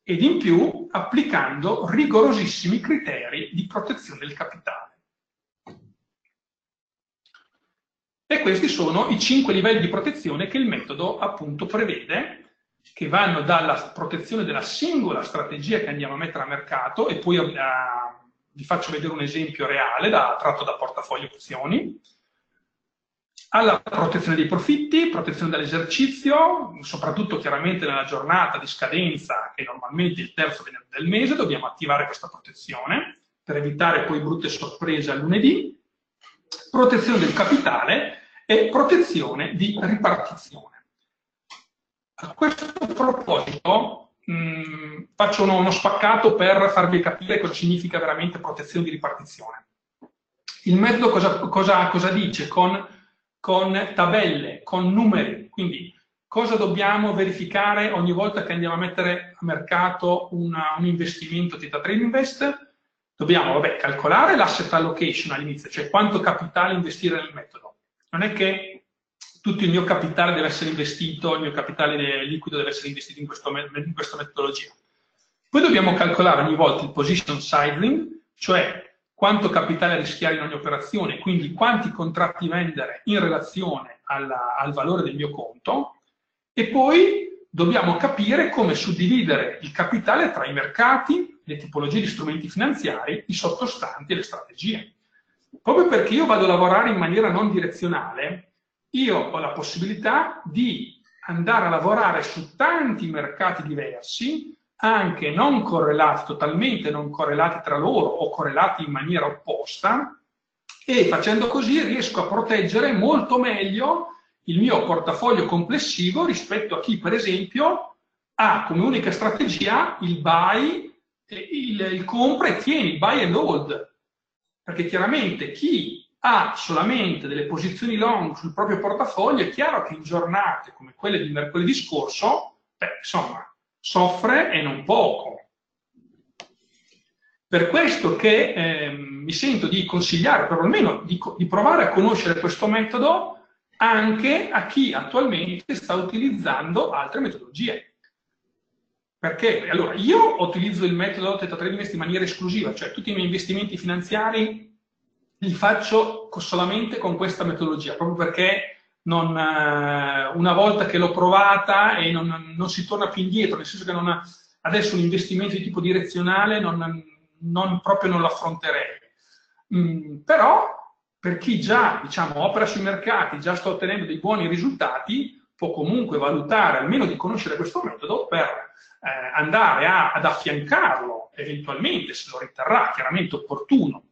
ed in più applicando rigorosissimi criteri di protezione del capitale. E questi sono i 5 livelli di protezione che il metodo appunto prevede, che vanno dalla protezione della singola strategia che andiamo a mettere a mercato, e poi vi faccio vedere un esempio reale tratto da Portafoglio Opzioni, alla protezione dei profitti, protezione dall'esercizio, soprattutto chiaramente nella giornata di scadenza, che normalmente è il terzo venerdì del mese, dobbiamo attivare questa protezione per evitare poi brutte sorprese al lunedì, protezione del capitale e protezione di ripartizione. A questo proposito faccio uno spaccato per farvi capire cosa significa veramente protezione di ripartizione. Il metodo cosa dice con tabelle, con numeri? Quindi cosa dobbiamo verificare ogni volta che andiamo a mettere a mercato un investimento Theta Trade Invest? Dobbiamo calcolare l'asset allocation all'inizio, cioè quanto capitale investire nel metodo. Non è che tutto il mio capitale deve essere investito, il mio capitale liquido deve essere investito in questa metodologia. Poi dobbiamo calcolare ogni volta il position sizing, cioè quanto capitale rischiare in ogni operazione, quindi quanti contratti vendere in relazione al valore del mio conto, e poi dobbiamo capire come suddividere il capitale tra i mercati, le tipologie di strumenti finanziari, i sottostanti e le strategie. Proprio perché io vado a lavorare in maniera non direzionale, io ho la possibilità di andare a lavorare su tanti mercati diversi, anche non correlati, totalmente non correlati tra loro o correlati in maniera opposta, e facendo così riesco a proteggere molto meglio il mio portafoglio complessivo rispetto a chi, per esempio, ha come unica strategia il buy, il compra e tieni, il buy and hold. Perché chiaramente chi ha solamente delle posizioni long sul proprio portafoglio, è chiaro che in giornate come quelle di mercoledì scorso, insomma, soffre e non poco. Per questo che mi sento di consigliare, perlomeno di provare a conoscere questo metodo anche a chi attualmente sta utilizzando altre metodologie. Perché? Allora, io utilizzo il metodo Theta Trade Invest in maniera esclusiva, cioè tutti i miei investimenti finanziari li faccio solamente con questa metodologia, proprio perché una volta che l'ho provata e non si torna più indietro, nel senso che adesso un investimento di tipo direzionale proprio non lo affronterei. Però per chi già, diciamo, opera sui mercati, già sta ottenendo dei buoni risultati, può comunque valutare, almeno di conoscere questo metodo, per andare ad affiancarlo eventualmente, se lo riterrà chiaramente opportuno,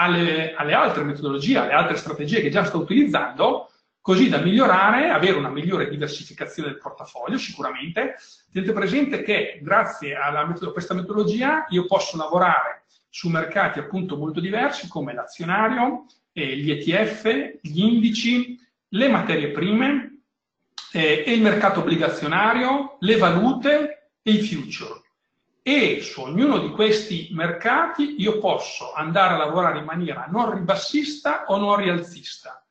alle altre metodologie, alle altre strategie che già sto utilizzando, così da migliorare, avere una migliore diversificazione del portafoglio sicuramente. Tenete presente che grazie a questa metodologia io posso lavorare su mercati appunto molto diversi come l'azionario, gli ETF, gli indici, le materie prime e il mercato obbligazionario, le valute e i future. E su ognuno di questi mercati io posso andare a lavorare in maniera non ribassista o non rialzista,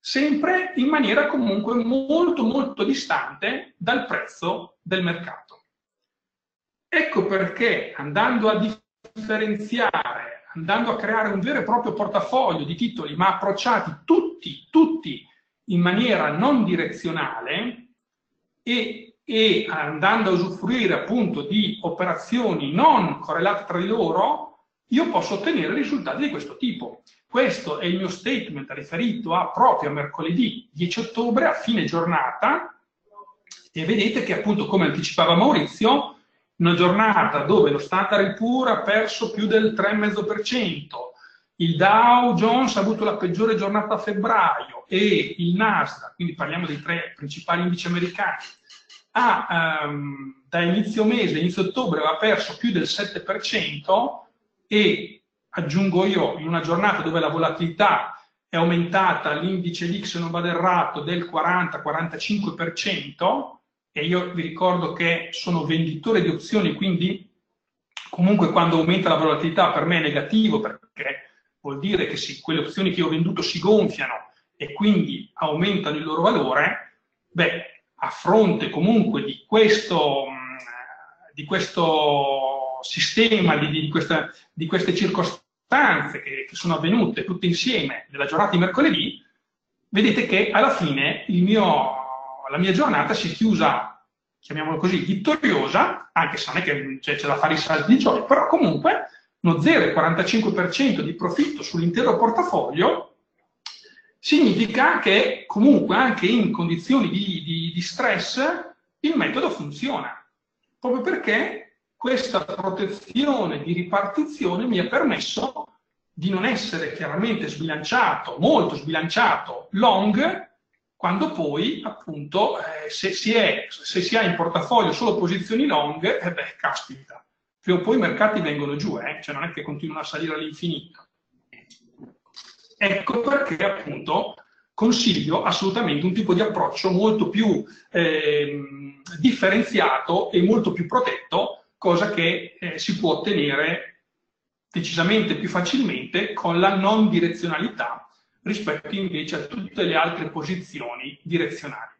sempre in maniera comunque molto molto distante dal prezzo del mercato. Ecco perché andando a differenziare, andando a creare un vero e proprio portafoglio di titoli, ma approcciati tutti in maniera non direzionale e andando a usufruire appunto di operazioni non correlate tra di loro, io posso ottenere risultati di questo tipo. Questo è il mio statement riferito a proprio mercoledì 10 ottobre a fine giornata, e vedete che appunto, come anticipava Maurizio, una giornata dove lo Standard & Poor's ha perso più del 3,5%, il Dow Jones ha avuto la peggiore giornata a febbraio e il Nasdaq, quindi parliamo dei tre principali indici americani, da inizio mese, inizio ottobre, aveva perso più del 7%, e aggiungo io, in una giornata dove la volatilità è aumentata, l'indice X, se non vado errato, del 40-45%, e io vi ricordo che sono venditore di opzioni, quindi comunque quando aumenta la volatilità per me è negativo, perché vuol dire che quelle opzioni che ho venduto si gonfiano e quindi aumentano il loro valore. Beh, a fronte comunque di questo sistema, di queste circostanze che sono avvenute tutte insieme nella giornata di mercoledì, vedete che alla fine la mia giornata si è chiusa, chiamiamolo così, vittoriosa, anche se non è che c'è da fare i salti di gioia, però comunque uno 0,45% di profitto sull'intero portafoglio significa che comunque anche in condizioni di stress il metodo funziona, proprio perché questa protezione di ripartizione mi ha permesso di non essere chiaramente sbilanciato, molto sbilanciato, long, quando poi appunto se si ha in portafoglio solo posizioni long, beh, caspita, prima o poi i mercati vengono giù, cioè non è che continuano a salire all'infinito. Ecco perché appunto consiglio assolutamente un tipo di approccio molto più differenziato e molto più protetto, cosa che si può ottenere decisamente più facilmente con la non direzionalità rispetto invece a tutte le altre posizioni direzionali.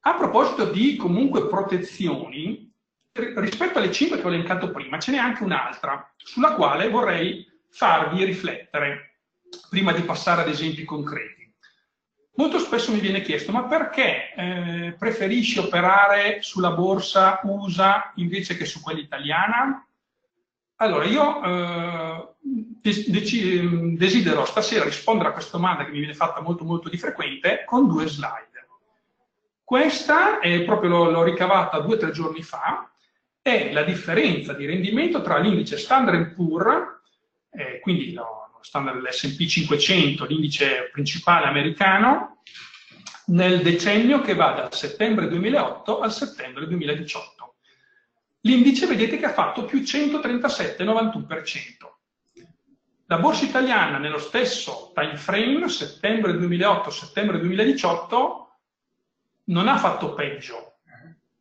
A proposito di comunque protezioni, rispetto alle 5 che ho elencato prima, ce n'è anche un'altra sulla quale vorrei farvi riflettere. Prima di passare ad esempi concreti, molto spesso mi viene chiesto: ma perché preferisci operare sulla borsa USA invece che su quella italiana? Allora, io desidero stasera rispondere a questa domanda, che mi viene fatta molto molto di frequente, con due slide. Questa è proprio, l'ho ricavata 2 o 3 giorni fa, è la differenza di rendimento tra l'indice Standard & Poor's, quindi l'S&P 500, l'indice principale americano, nel decennio che va dal settembre 2008 al settembre 2018. L'indice vedete che ha fatto più 137,91%. La borsa italiana nello stesso time frame, settembre 2008-settembre 2018, non ha fatto peggio,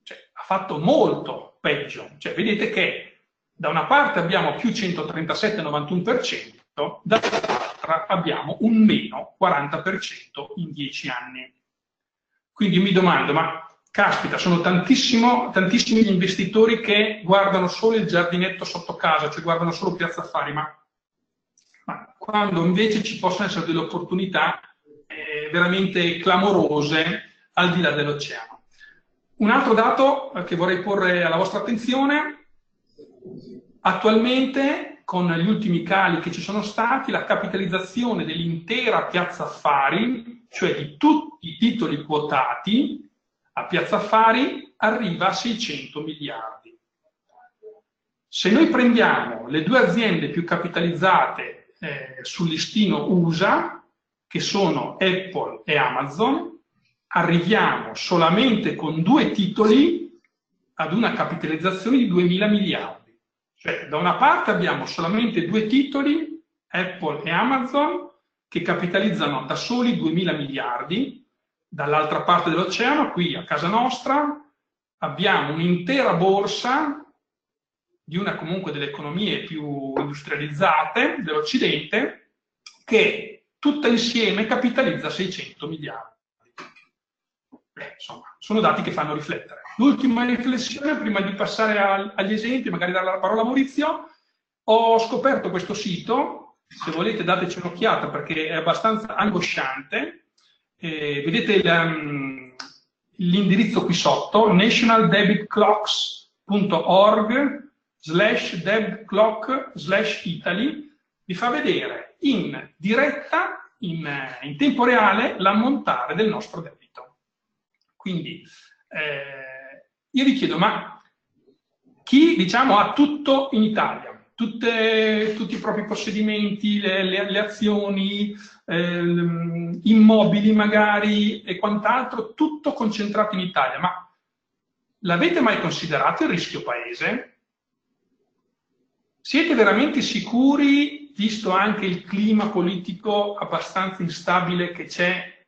cioè ha fatto molto peggio. Cioè, vedete che da una parte abbiamo più 137,91%, dall'altra abbiamo un meno 40% in 10 anni. Quindi mi domando, ma caspita, sono tantissimi gli investitori che guardano solo il giardinetto sotto casa, cioè guardano solo Piazza Affari, ma quando invece ci possono essere delle opportunità veramente clamorose al di là dell'oceano. Un altro dato che vorrei porre alla vostra attenzione: attualmente, con gli ultimi cali che ci sono stati, la capitalizzazione dell'intera Piazza Affari, cioè di tutti i titoli quotati a Piazza Affari, arriva a 600 miliardi. Se noi prendiamo le 2 aziende più capitalizzate sul listino USA, che sono Apple e Amazon, arriviamo solamente con 2 titoli ad una capitalizzazione di 2.000 miliardi. Cioè, da una parte abbiamo solamente due titoli, Apple e Amazon, che capitalizzano da soli 2.000 miliardi, dall'altra parte dell'oceano, qui a casa nostra, abbiamo un'intera borsa di una comunque delle economie più industrializzate dell'Occidente, che tutta insieme capitalizza 600 miliardi. Beh, insomma, sono dati che fanno riflettere. L'ultima riflessione, prima di passare agli esempi, magari dare la parola a Maurizio, ho scoperto questo sito, se volete dateci un'occhiata perché è abbastanza angosciante, vedete l'indirizzo qui sotto, nationaldebtclocks.org/debtclock/Italy, vi fa vedere in diretta, in tempo reale, l'ammontare del nostro debito. Quindi io vi chiedo, ma chi diciamo ha tutto in Italia? Tutti i propri possedimenti, le azioni, immobili magari e quant'altro, tutto concentrato in Italia. Ma l'avete mai considerato il rischio paese? Siete veramente sicuri, visto anche il clima politico abbastanza instabile che c'è,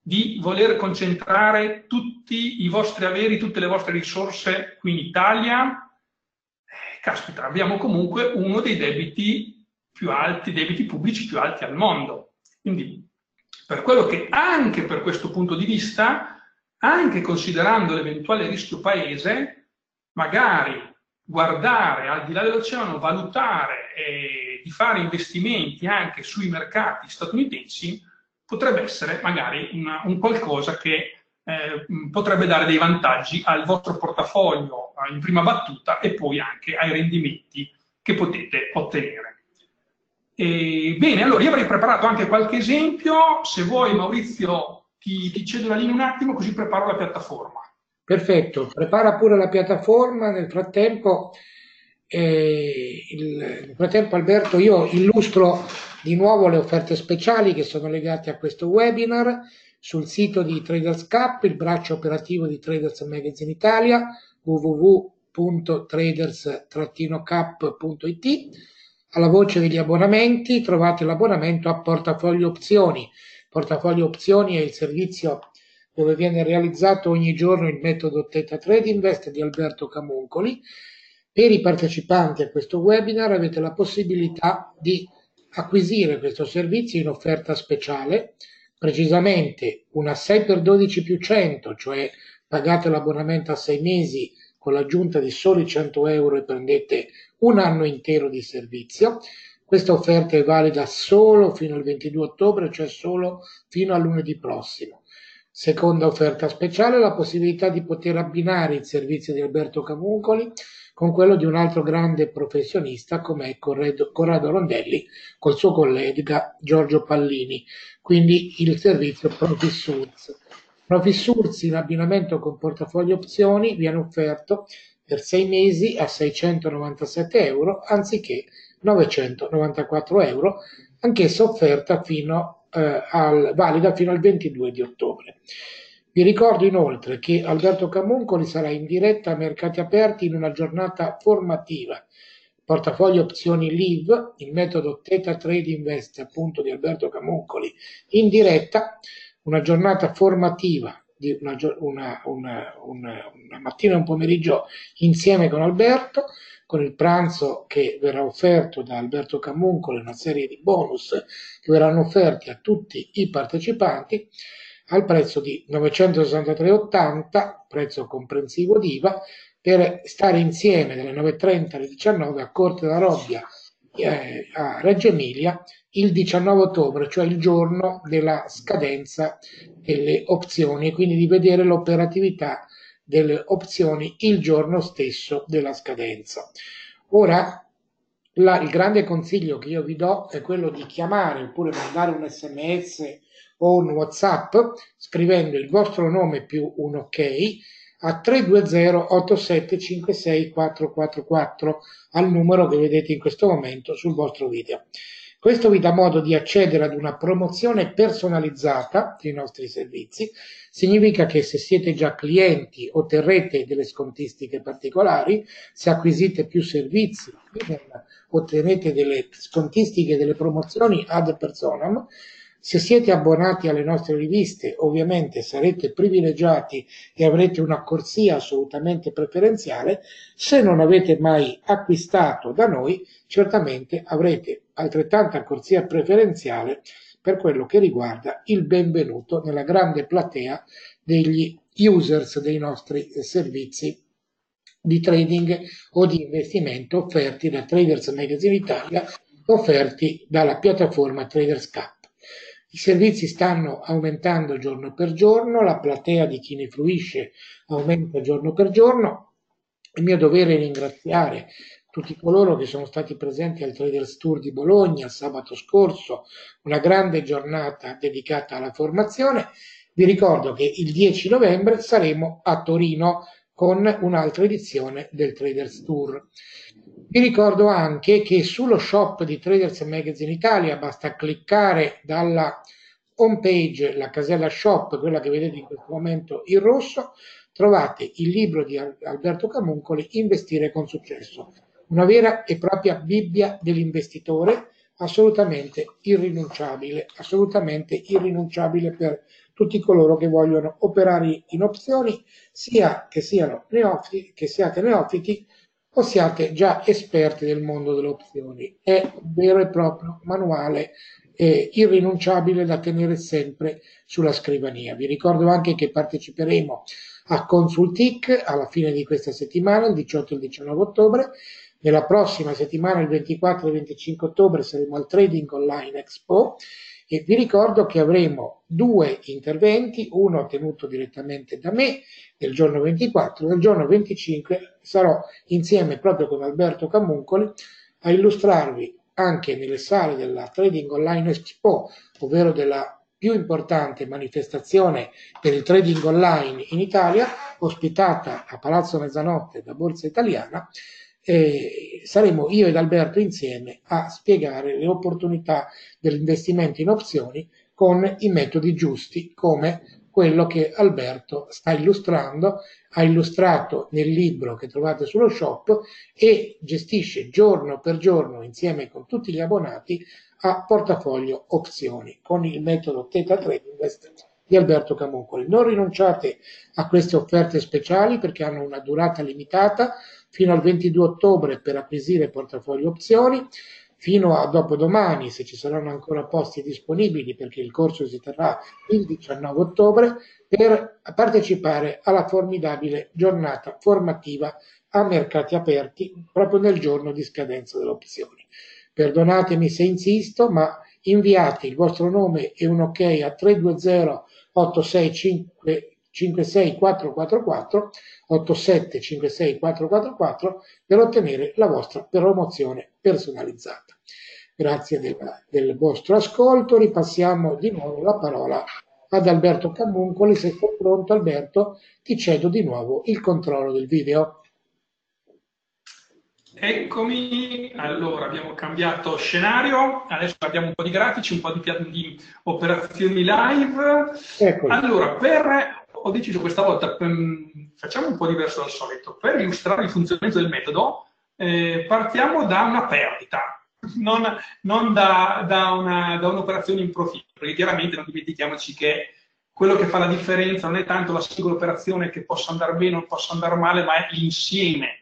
di voler concentrare tutti i vostri averi, tutte le vostre risorse qui in Italia? Caspita, abbiamo comunque uno dei debiti più alti, debiti pubblici più alti al mondo. Quindi, per quello che anche per questo punto di vista, anche considerando l'eventuale rischio paese, magari guardare al di là dell'oceano, valutare e di fare investimenti anche sui mercati statunitensi potrebbe essere magari un qualcosa che potrebbe dare dei vantaggi al vostro portafoglio in prima battuta e poi anche ai rendimenti che potete ottenere. Bene, allora io avrei preparato anche qualche esempio, se vuoi Maurizio ti cedo la linea un attimo così preparo la piattaforma. Perfetto, prepara pure la piattaforma, nel frattempo Alberto io illustro di nuovo le offerte speciali che sono legate a questo webinar. Sul sito di Traders Cup, il braccio operativo di Traders Magazine Italia, www.traders-cup.it, alla voce degli abbonamenti trovate l'abbonamento a Portafoglio Opzioni. Portafoglio Opzioni è il servizio dove viene realizzato ogni giorno il metodo Theta Trade Invest di Alberto Camuncoli. Per i partecipanti a questo webinar avete la possibilità di acquisire questo servizio in offerta speciale, precisamente una 6x12 più 100, cioè pagate l'abbonamento a 6 mesi con l'aggiunta di soli 100 € e prendete un anno intero di servizio. Questa offerta è valida solo fino al 22 ottobre, cioè solo fino a lunedì prossimo. Seconda offerta speciale, la possibilità di poter abbinare il servizio di Alberto Camuncoli con quello di un altro grande professionista come Corrado Rondelli col suo collega Giorgio Pallini, quindi il servizio Profitsource. Profitsource in abbinamento con Portafoglio Opzioni viene offerto per 6 mesi a 697 € anziché 994 €, anch'essa offerta valida fino al 22 di ottobre. Vi ricordo inoltre che Alberto Camuncoli sarà in diretta a Mercati Aperti in una giornata formativa. Portafoglio Opzioni Live, il metodo Theta Trade Invest appunto di Alberto Camuncoli, in diretta, una giornata formativa, di una mattina e un pomeriggio insieme con Alberto, con il pranzo che verrà offerto da Alberto Camuncoli, una serie di bonus che verranno offerti a tutti i partecipanti, al prezzo di 963,80, prezzo comprensivo di IVA, per stare insieme dalle 9:30 alle 19 a Corte da Robbia a Reggio Emilia il 19 ottobre, cioè il giorno della scadenza delle opzioni, quindi di vedere l'operatività delle opzioni il giorno stesso della scadenza. Ora, il grande consiglio che io vi do è quello di chiamare oppure mandare un SMS o un WhatsApp scrivendo il vostro nome più un ok a 320-8756-444 al numero che vedete in questo momento sul vostro video. Questo vi dà modo di accedere ad una promozione personalizzata dei nostri servizi. Significa che se siete già clienti otterrete delle scontistiche particolari, se acquisite più servizi ottenete delle scontistiche, delle promozioni ad personam. Se siete abbonati alle nostre riviste, ovviamente sarete privilegiati e avrete una corsia assolutamente preferenziale. Se non avete mai acquistato da noi, certamente avrete altrettanta corsia preferenziale per quello che riguarda il benvenuto nella grande platea degli users dei nostri servizi di trading o di investimento offerti da Traders Magazine Italia, offerti dalla piattaforma Traders Cup. I servizi stanno aumentando giorno per giorno, la platea di chi ne fruisce aumenta giorno per giorno. È mio dovere ringraziare tutti coloro che sono stati presenti al Traders Tour di Bologna sabato scorso, una grande giornata dedicata alla formazione. Vi ricordo che il 10 novembre saremo a Torino con un'altra edizione del Traders Tour. Vi ricordo anche che sullo shop di Traders Magazine Italia basta cliccare dalla home page, la casella shop, quella che vedete in questo momento in rosso, trovate il libro di Alberto Camuncoli, Investire con successo, una vera e propria Bibbia dell'investitore, assolutamente irrinunciabile per tutti coloro che vogliono operare in opzioni, sia che siano neofiti, che siate neofiti o siate già esperti del mondo delle opzioni. È un vero e proprio manuale irrinunciabile da tenere sempre sulla scrivania. Vi ricordo anche che parteciperemo a Consultic alla fine di questa settimana, il 18 e il 19 ottobre. Nella prossima settimana, il 24 e il 25 ottobre, saremo al Trading Online Expo. E vi ricordo che avremo due interventi, uno tenuto direttamente da me del giorno 24, del giorno 25 sarò insieme proprio con Alberto Camuncoli a illustrarvi anche nelle sale della Trading Online Expo, ovvero della più importante manifestazione per il trading online in Italia, ospitata a Palazzo Mezzanotte da Borsa Italiana. Saremo io ed Alberto insieme a spiegare le opportunità dell'investimento in opzioni con i metodi giusti, come quello che Alberto sta illustrando, ha illustrato nel libro che trovate sullo shop e gestisce giorno per giorno insieme con tutti gli abbonati a Portafoglio Opzioni con il metodo Theta Trade Invest di Alberto Camuncoli. Non rinunciate a queste offerte speciali perché hanno una durata limitata, fino al 22 ottobre per acquisire Portafoglio Opzioni, fino a dopodomani se ci saranno ancora posti disponibili perché il corso si terrà il 19 ottobre per partecipare alla formidabile giornata formativa a mercati aperti proprio nel giorno di scadenza delle opzioni. Perdonatemi se insisto, ma inviate il vostro nome e un ok a 320 865 444 8756444 per ottenere la vostra promozione personalizzata. Grazie del vostro ascolto. Ripassiamo di nuovo la parola ad Alberto Camuncoli. Se sei pronto Alberto, ti cedo di nuovo il controllo del video. Eccomi, allora abbiamo cambiato scenario, adesso abbiamo un po' di grafici, un po' di operazioni live. Eccoli. Allora, ho deciso questa volta, facciamo un po' diverso dal solito, per illustrare il funzionamento del metodo partiamo da una perdita, non da un'operazione in profitto, perché chiaramente non dimentichiamoci che quello che fa la differenza non è tanto la singola operazione che possa andare bene o possa andare male, ma è l'insieme,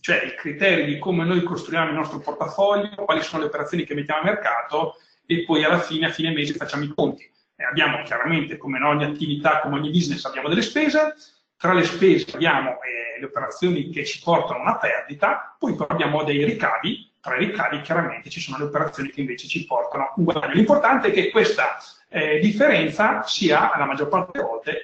cioè i criteri di come noi costruiamo il nostro portafoglio, quali sono le operazioni che mettiamo a mercato e poi alla fine, a fine mese, facciamo i conti. Abbiamo chiaramente, come in ogni attività, come ogni business, abbiamo delle spese, tra le spese abbiamo le operazioni che ci portano a una perdita, poi abbiamo dei ricavi, tra i ricavi chiaramente ci sono le operazioni che invece ci portano a un guadagno. L'importante è che questa differenza sia, la maggior parte delle volte,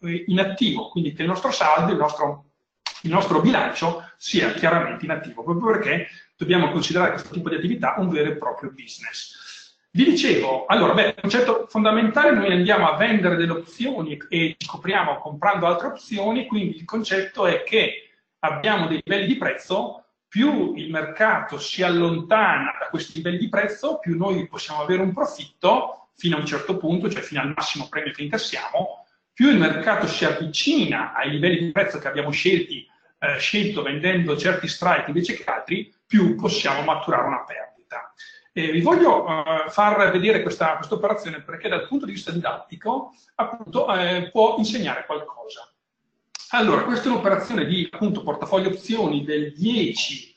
in attivo, quindi che il nostro saldo, il nostro bilancio sia chiaramente in attivo, proprio perché dobbiamo considerare questo tipo di attività un vero e proprio business. Vi dicevo, allora, il concetto fondamentale, noi andiamo a vendere delle opzioni e scopriamo comprando altre opzioni, quindi il concetto è che abbiamo dei livelli di prezzo più il mercato si allontana da questi livelli di prezzo, più noi possiamo avere un profitto fino a un certo punto, cioè fino al massimo premio che incassiamo. Più il mercato si avvicina ai livelli di prezzo che abbiamo scelto vendendo certi strike invece che altri, più possiamo maturare una perdita. E vi voglio far vedere questa operazione perché dal punto di vista didattico appunto può insegnare qualcosa. Allora, questa è un'operazione di appunto portafoglio opzioni del 10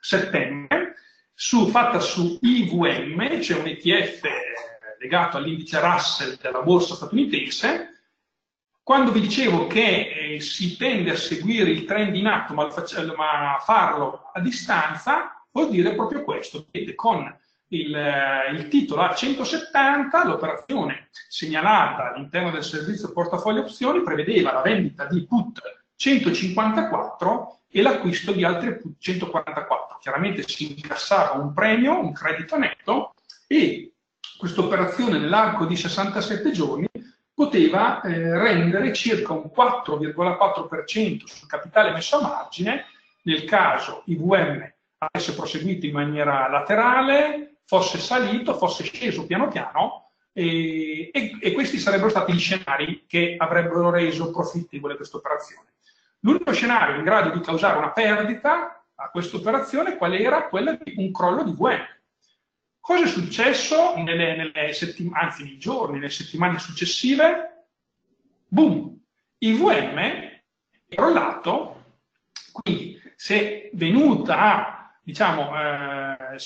settembre, fatta su IWM, cioè un ETF legato all'indice Russell della borsa statunitense. Quando vi dicevo che si tende a seguire il trend in atto ma farlo a distanza, vuol dire proprio questo. Vedete, con il titolo a 170, l'operazione segnalata all'interno del servizio portafoglio opzioni prevedeva la vendita di put 154 e l'acquisto di altri put 144. Chiaramente si incassava un premio, un credito netto, e questa operazione nell'arco di 67 giorni poteva rendere circa un 4,4% sul capitale messo a margine, nel caso IWM avesse proseguito in maniera laterale, fosse salito, fosse sceso piano piano, e questi sarebbero stati gli scenari che avrebbero reso profittevole questa operazione. L'unico scenario in grado di causare una perdita a questa operazione qual era? Quella di un crollo di IWM. Cosa è successo nelle settimane successive? Boom! IWM è crollato, quindi si è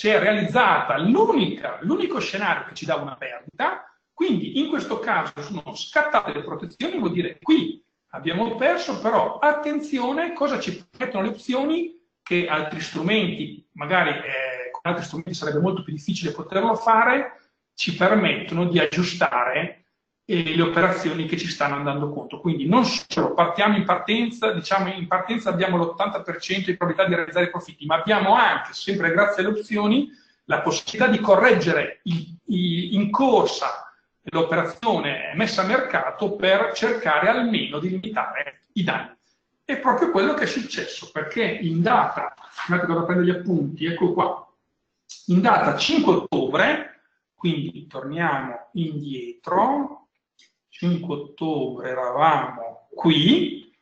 realizzata l'unico scenario che ci dava una perdita, quindi in questo caso sono scattate le protezioni, vuol dire qui abbiamo perso, però attenzione, cosa ci promettono le opzioni che altri strumenti, magari con altri strumenti sarebbe molto più difficile poterlo fare, ci permettono di aggiustare le operazioni che ci stanno andando contro. Quindi non solo partiamo in partenza, abbiamo l'80% di probabilità di realizzare profitti, ma abbiamo anche, sempre grazie alle opzioni, la possibilità di correggere in corsa l'operazione messa a mercato per cercare almeno di limitare i danni. È proprio quello che è successo, perché in data, vado a prendere gli appunti, ecco qua, in data 5 ottobre, quindi torniamo indietro, 5 ottobre eravamo qui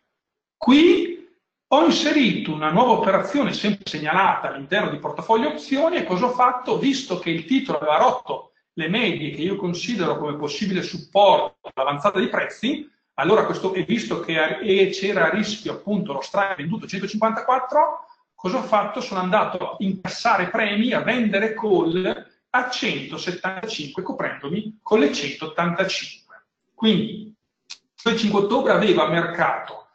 ho inserito una nuova operazione sempre segnalata all'interno di portafoglio opzioni, e cosa ho fatto? Visto che il titolo aveva rotto le medie che io considero come possibile supporto all'avanzata dei prezzi, allora visto che c'era a rischio appunto lo strike venduto 154, cosa ho fatto? Sono andato a incassare premi, a vendere call a 175 coprendomi con le 185. Quindi il 5 ottobre aveva mercato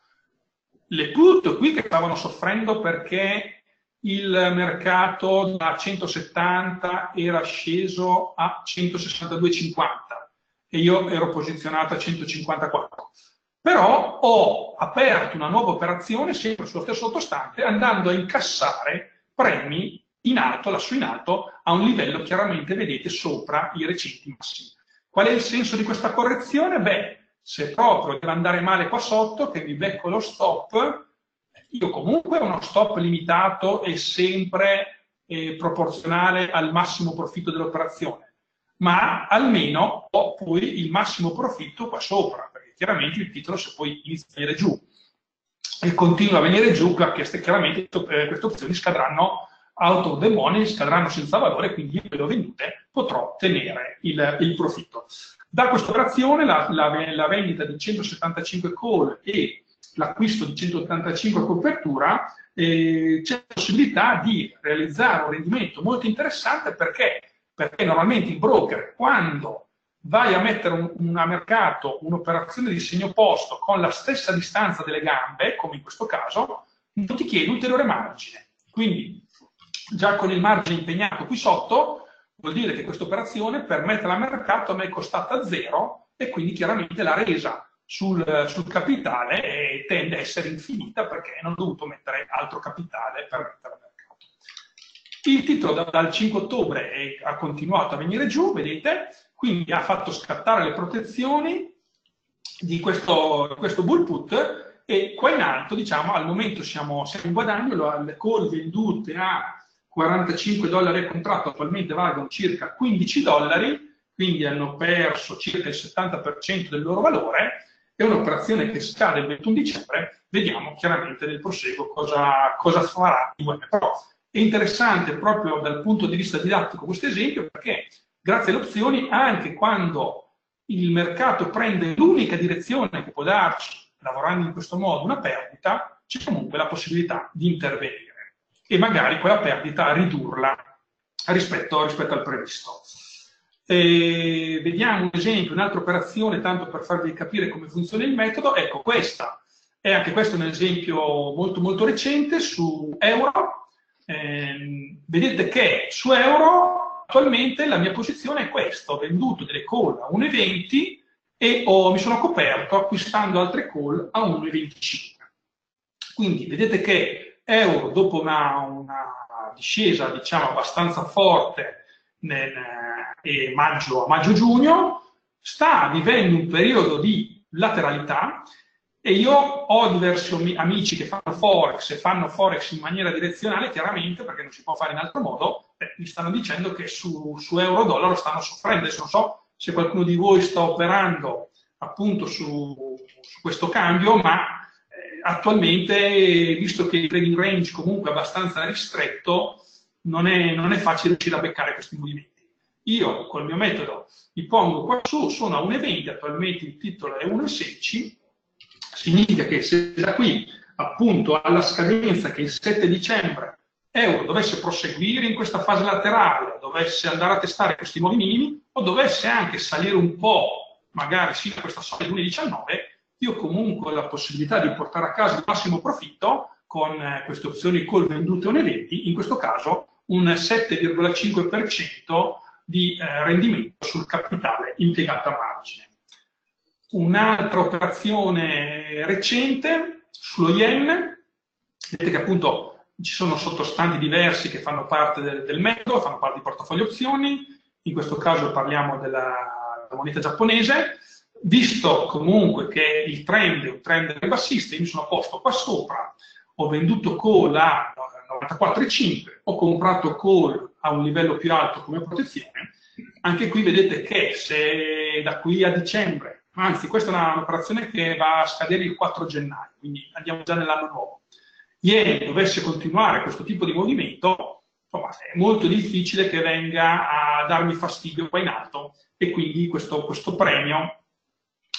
le put qui che stavano soffrendo perché il mercato da 170 era sceso a 162,50 e io ero posizionato a 154. Però ho aperto una nuova operazione sempre sullo stesso sottostante andando a incassare premi in alto, lassù in alto, a un livello chiaramente, vedete, sopra i recenti massimi. Qual è il senso di questa correzione? Beh, se proprio deve andare male qua sotto, che mi becco lo stop, io comunque ho uno stop limitato e sempre proporzionale al massimo profitto dell'operazione, ma almeno ho poi il massimo profitto qua sopra, perché chiaramente il titolo se poi inizia a venire giù e continua a venire giù, perché chiaramente queste opzioni scadranno out of the money, scadranno senza valore, quindi io le ho vendute, potrò ottenere il profitto. Da questa operazione la vendita di 175 call e l'acquisto di 185 copertura, c'è la possibilità di realizzare un rendimento molto interessante, perché normalmente il broker, quando vai a mettere a mercato un'operazione di segno posto con la stessa distanza delle gambe, come in questo caso, non ti chiede ulteriore margine. Quindi già con il margine impegnato qui sotto, vuol dire che questa operazione per metterla a mercato a me è costata zero, e quindi chiaramente la resa sul capitale tende a essere infinita, perché non ho dovuto mettere altro capitale per metterla a mercato. Il titolo dal 5 ottobre ha continuato a venire giù, vedete, quindi ha fatto scattare le protezioni di questo bull put, E qua in alto, diciamo, al momento siamo in guadagno, le call vendute a $45 a contratto attualmente valgono circa $15, quindi hanno perso circa il 70% del loro valore. È un'operazione che scade il 21 dicembre, vediamo chiaramente nel proseguo cosa farà IWM. Però è interessante proprio dal punto di vista didattico questo esempio, perché grazie alle opzioni, anche quando il mercato prende l'unica direzione che può darci, lavorando in questo modo, una perdita, c'è comunque la possibilità di intervenire e magari quella perdita ridurla rispetto al previsto. Vediamo un esempio, un'altra operazione, tanto per farvi capire come funziona il metodo. Ecco, questa è anche questo un esempio molto molto recente su euro. Vedete che su euro attualmente la mia posizione è questa, ho venduto delle call a 1,20 e mi sono coperto acquistando altre call a 1,25. Quindi vedete che euro, dopo una discesa diciamo abbastanza forte a maggio-giugno, sta vivendo un periodo di lateralità, e io ho diversi amici che fanno Forex e fanno Forex in maniera direzionale, chiaramente, perché non si può fare in altro modo. Mi stanno dicendo che su euro-dollaro stanno soffrendo. Adesso non so se qualcuno di voi sta operando appunto su questo cambio, ma attualmente, visto che il trading range comunque è abbastanza ristretto, non è facile riuscire a beccare questi movimenti. Io col mio metodo mi pongo qua su, sono a 1,20, attualmente il titolo è 1,16, significa che se da qui appunto alla scadenza, che il 7 dicembre euro dovesse proseguire in questa fase laterale, dovesse andare a testare questi nuovi minimi, o dovesse anche salire un po', magari sì, a questa soglia di 1,19, io comunque ho la possibilità di portare a casa il massimo profitto con queste opzioni call vendute a 1,20, in questo caso un 7,5% di rendimento sul capitale impiegato a margine. Un'altra operazione recente sullo yen, vedete che appunto ci sono sottostanti diversi che fanno parte del metodo, fanno parte di portafoglio opzioni. In questo caso parliamo della moneta giapponese. Visto comunque che il trend è un trend ribassista, io mi sono posto qua sopra, ho venduto call a 94,5, ho comprato call a un livello più alto come protezione. Anche qui vedete che se da qui a dicembre, anzi questa è un'operazione che va a scadere il 4 gennaio, quindi andiamo già nell'anno nuovo, yen dovesse continuare questo tipo di movimento, insomma, è molto difficile che venga a darmi fastidio qua in alto, e quindi questo premio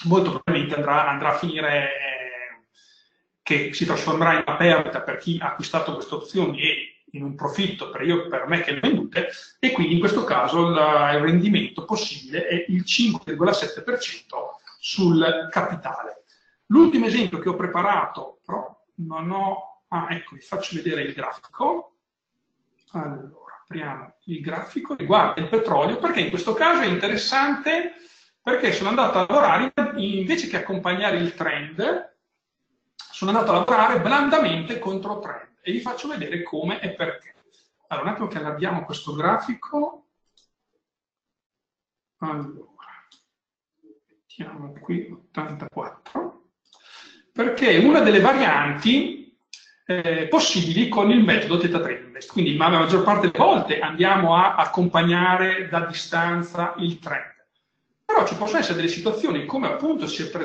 molto probabilmente andrà a finire che si trasformerà in una perdita per chi ha acquistato queste opzioni e in un profitto per me che le ho vendute, e quindi in questo caso il rendimento possibile è il 5,7% sul capitale. L'ultimo esempio che ho preparato, però ecco, vi faccio vedere il grafico. Allora, apriamo il grafico, riguarda il petrolio, perché in questo caso è interessante, perché sono andato a lavorare, invece che accompagnare il trend, sono andato a lavorare blandamente contro trend, e vi faccio vedere come e perché. Allora, un attimo che allarghiamo questo grafico. Allora, mettiamo qui 84. Perché è una delle varianti possibili con il metodo Theta Trade Invest. Quindi la maggior parte delle volte andiamo a accompagnare da distanza il trend. Però ci possono essere delle situazioni, come appunto la situazione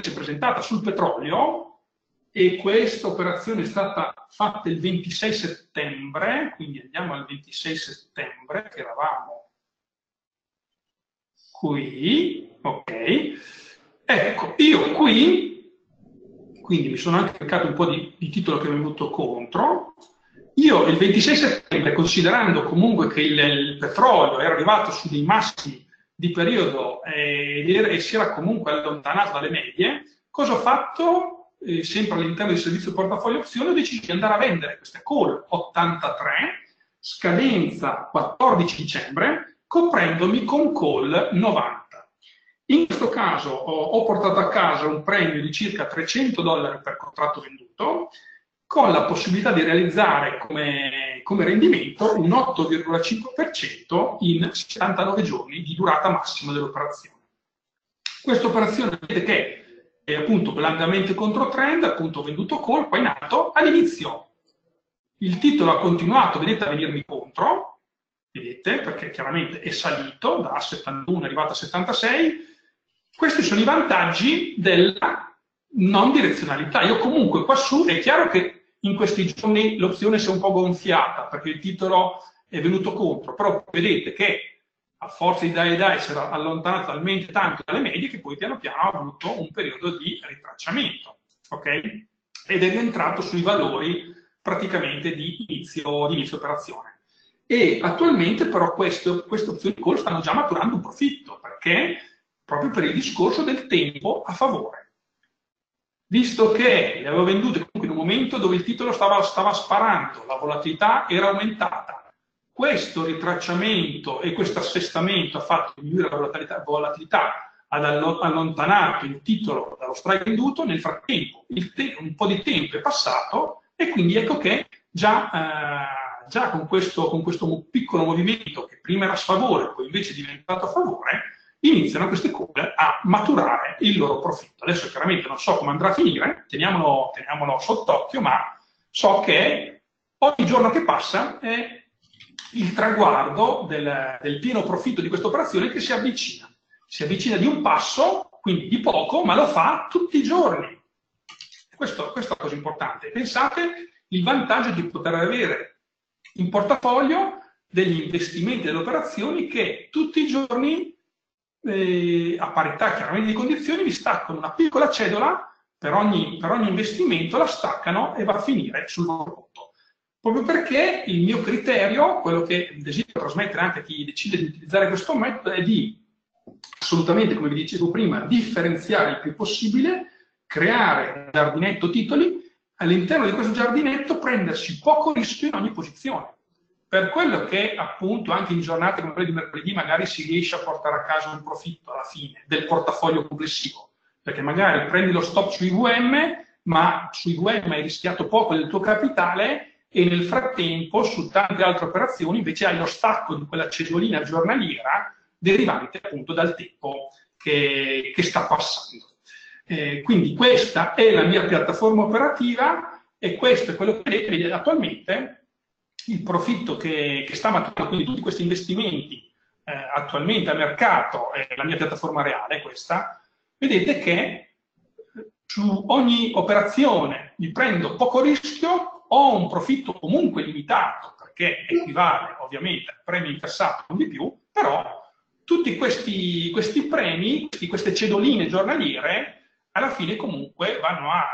si è presentata sul petrolio, e questa operazione è stata fatta il 26 settembre, quindi andiamo al 26 settembre, che eravamo qui, ok. Ecco, io qui, quindi mi sono anche beccato un po' di titolo che mi è venuto contro. Io il 26 settembre, considerando comunque che il petrolio era arrivato su dei massimi di periodo e si era comunque allontanato dalle medie, cosa ho fatto? Sempre all'interno del servizio portafoglio opzioni, ho deciso di andare a vendere queste call 83, scadenza 14 dicembre, coprendomi con call 90. In questo caso ho portato a casa un premio di circa $300 per contratto venduto, con la possibilità di realizzare come rendimento un 8,5% in 79 giorni di durata massima dell'operazione. Questa operazione, vedete che appunto blandamente contro trend, appunto venduto call, poi in alto. All'inizio il titolo ha continuato, vedete, a venirmi contro, vedete, perché chiaramente è salito da 71, è arrivato a 76. Questi sono i vantaggi della non direzionalità. Io comunque qua su è chiaro che in questi giorni l'opzione si è un po' gonfiata perché il titolo è venuto contro, però vedete che a forza di dare e dare si era allontanato talmente tanto dalle medie che poi piano piano ha avuto un periodo di ritracciamento, ok? Ed è rientrato sui valori praticamente di inizio operazione. E attualmente però queste opzioni call stanno già maturando un profitto, perché proprio per il discorso del tempo a favore. Visto che le avevo vendute comunque in un momento dove il titolo stava sparando, la volatilità era aumentata, questo ritracciamento e questo assestamento ha fatto diminuire la volatilità, ha allontanato il titolo dallo strike venduto, nel frattempo un po' di tempo è passato e quindi ecco che già con questo piccolo movimento che prima era a sfavore, poi invece è diventato a favore, iniziano queste call a maturare il loro profitto. Adesso chiaramente non so come andrà a finire, teniamolo sott'occhio, ma so che ogni giorno che passa è il traguardo del pieno profitto di questa operazione che si avvicina di un passo, quindi di poco, ma lo fa tutti i giorni. Questa è una cosa importante. Pensate il vantaggio di poter avere in portafoglio degli investimenti, delle operazioni che tutti i giorni, a parità chiaramente di condizioni, vi staccano una piccola cedola per ogni investimento, la staccano e va a finire sul loro conto. Proprio perché il mio criterio, quello che desidero trasmettere anche a chi decide di utilizzare questo metodo, è di assolutamente, come vi dicevo prima, differenziare il più possibile, creare un giardinetto titoli, all'interno di questo giardinetto prendersi poco rischio in ogni posizione. Per quello che appunto anche in giornate come quelle di mercoledì magari si riesce a portare a casa un profitto alla fine del portafoglio complessivo, perché magari prendi lo stop su IWM, ma su IWM hai rischiato poco del tuo capitale e nel frattempo su tante altre operazioni invece hai lo stacco di quella cedolina giornaliera derivante appunto dal tempo che sta passando. Quindi questa è la mia piattaforma operativa e questo è quello che vedete attualmente. Il profitto che sta maturando, quindi tutti questi investimenti attualmente a mercato, è la mia piattaforma reale questa. Vedete che su ogni operazione mi prendo poco rischio, ho un profitto comunque limitato, perché equivale ovviamente al premio incassato, non di più, però tutti questi premi, queste cedoline giornaliere, alla fine comunque vanno a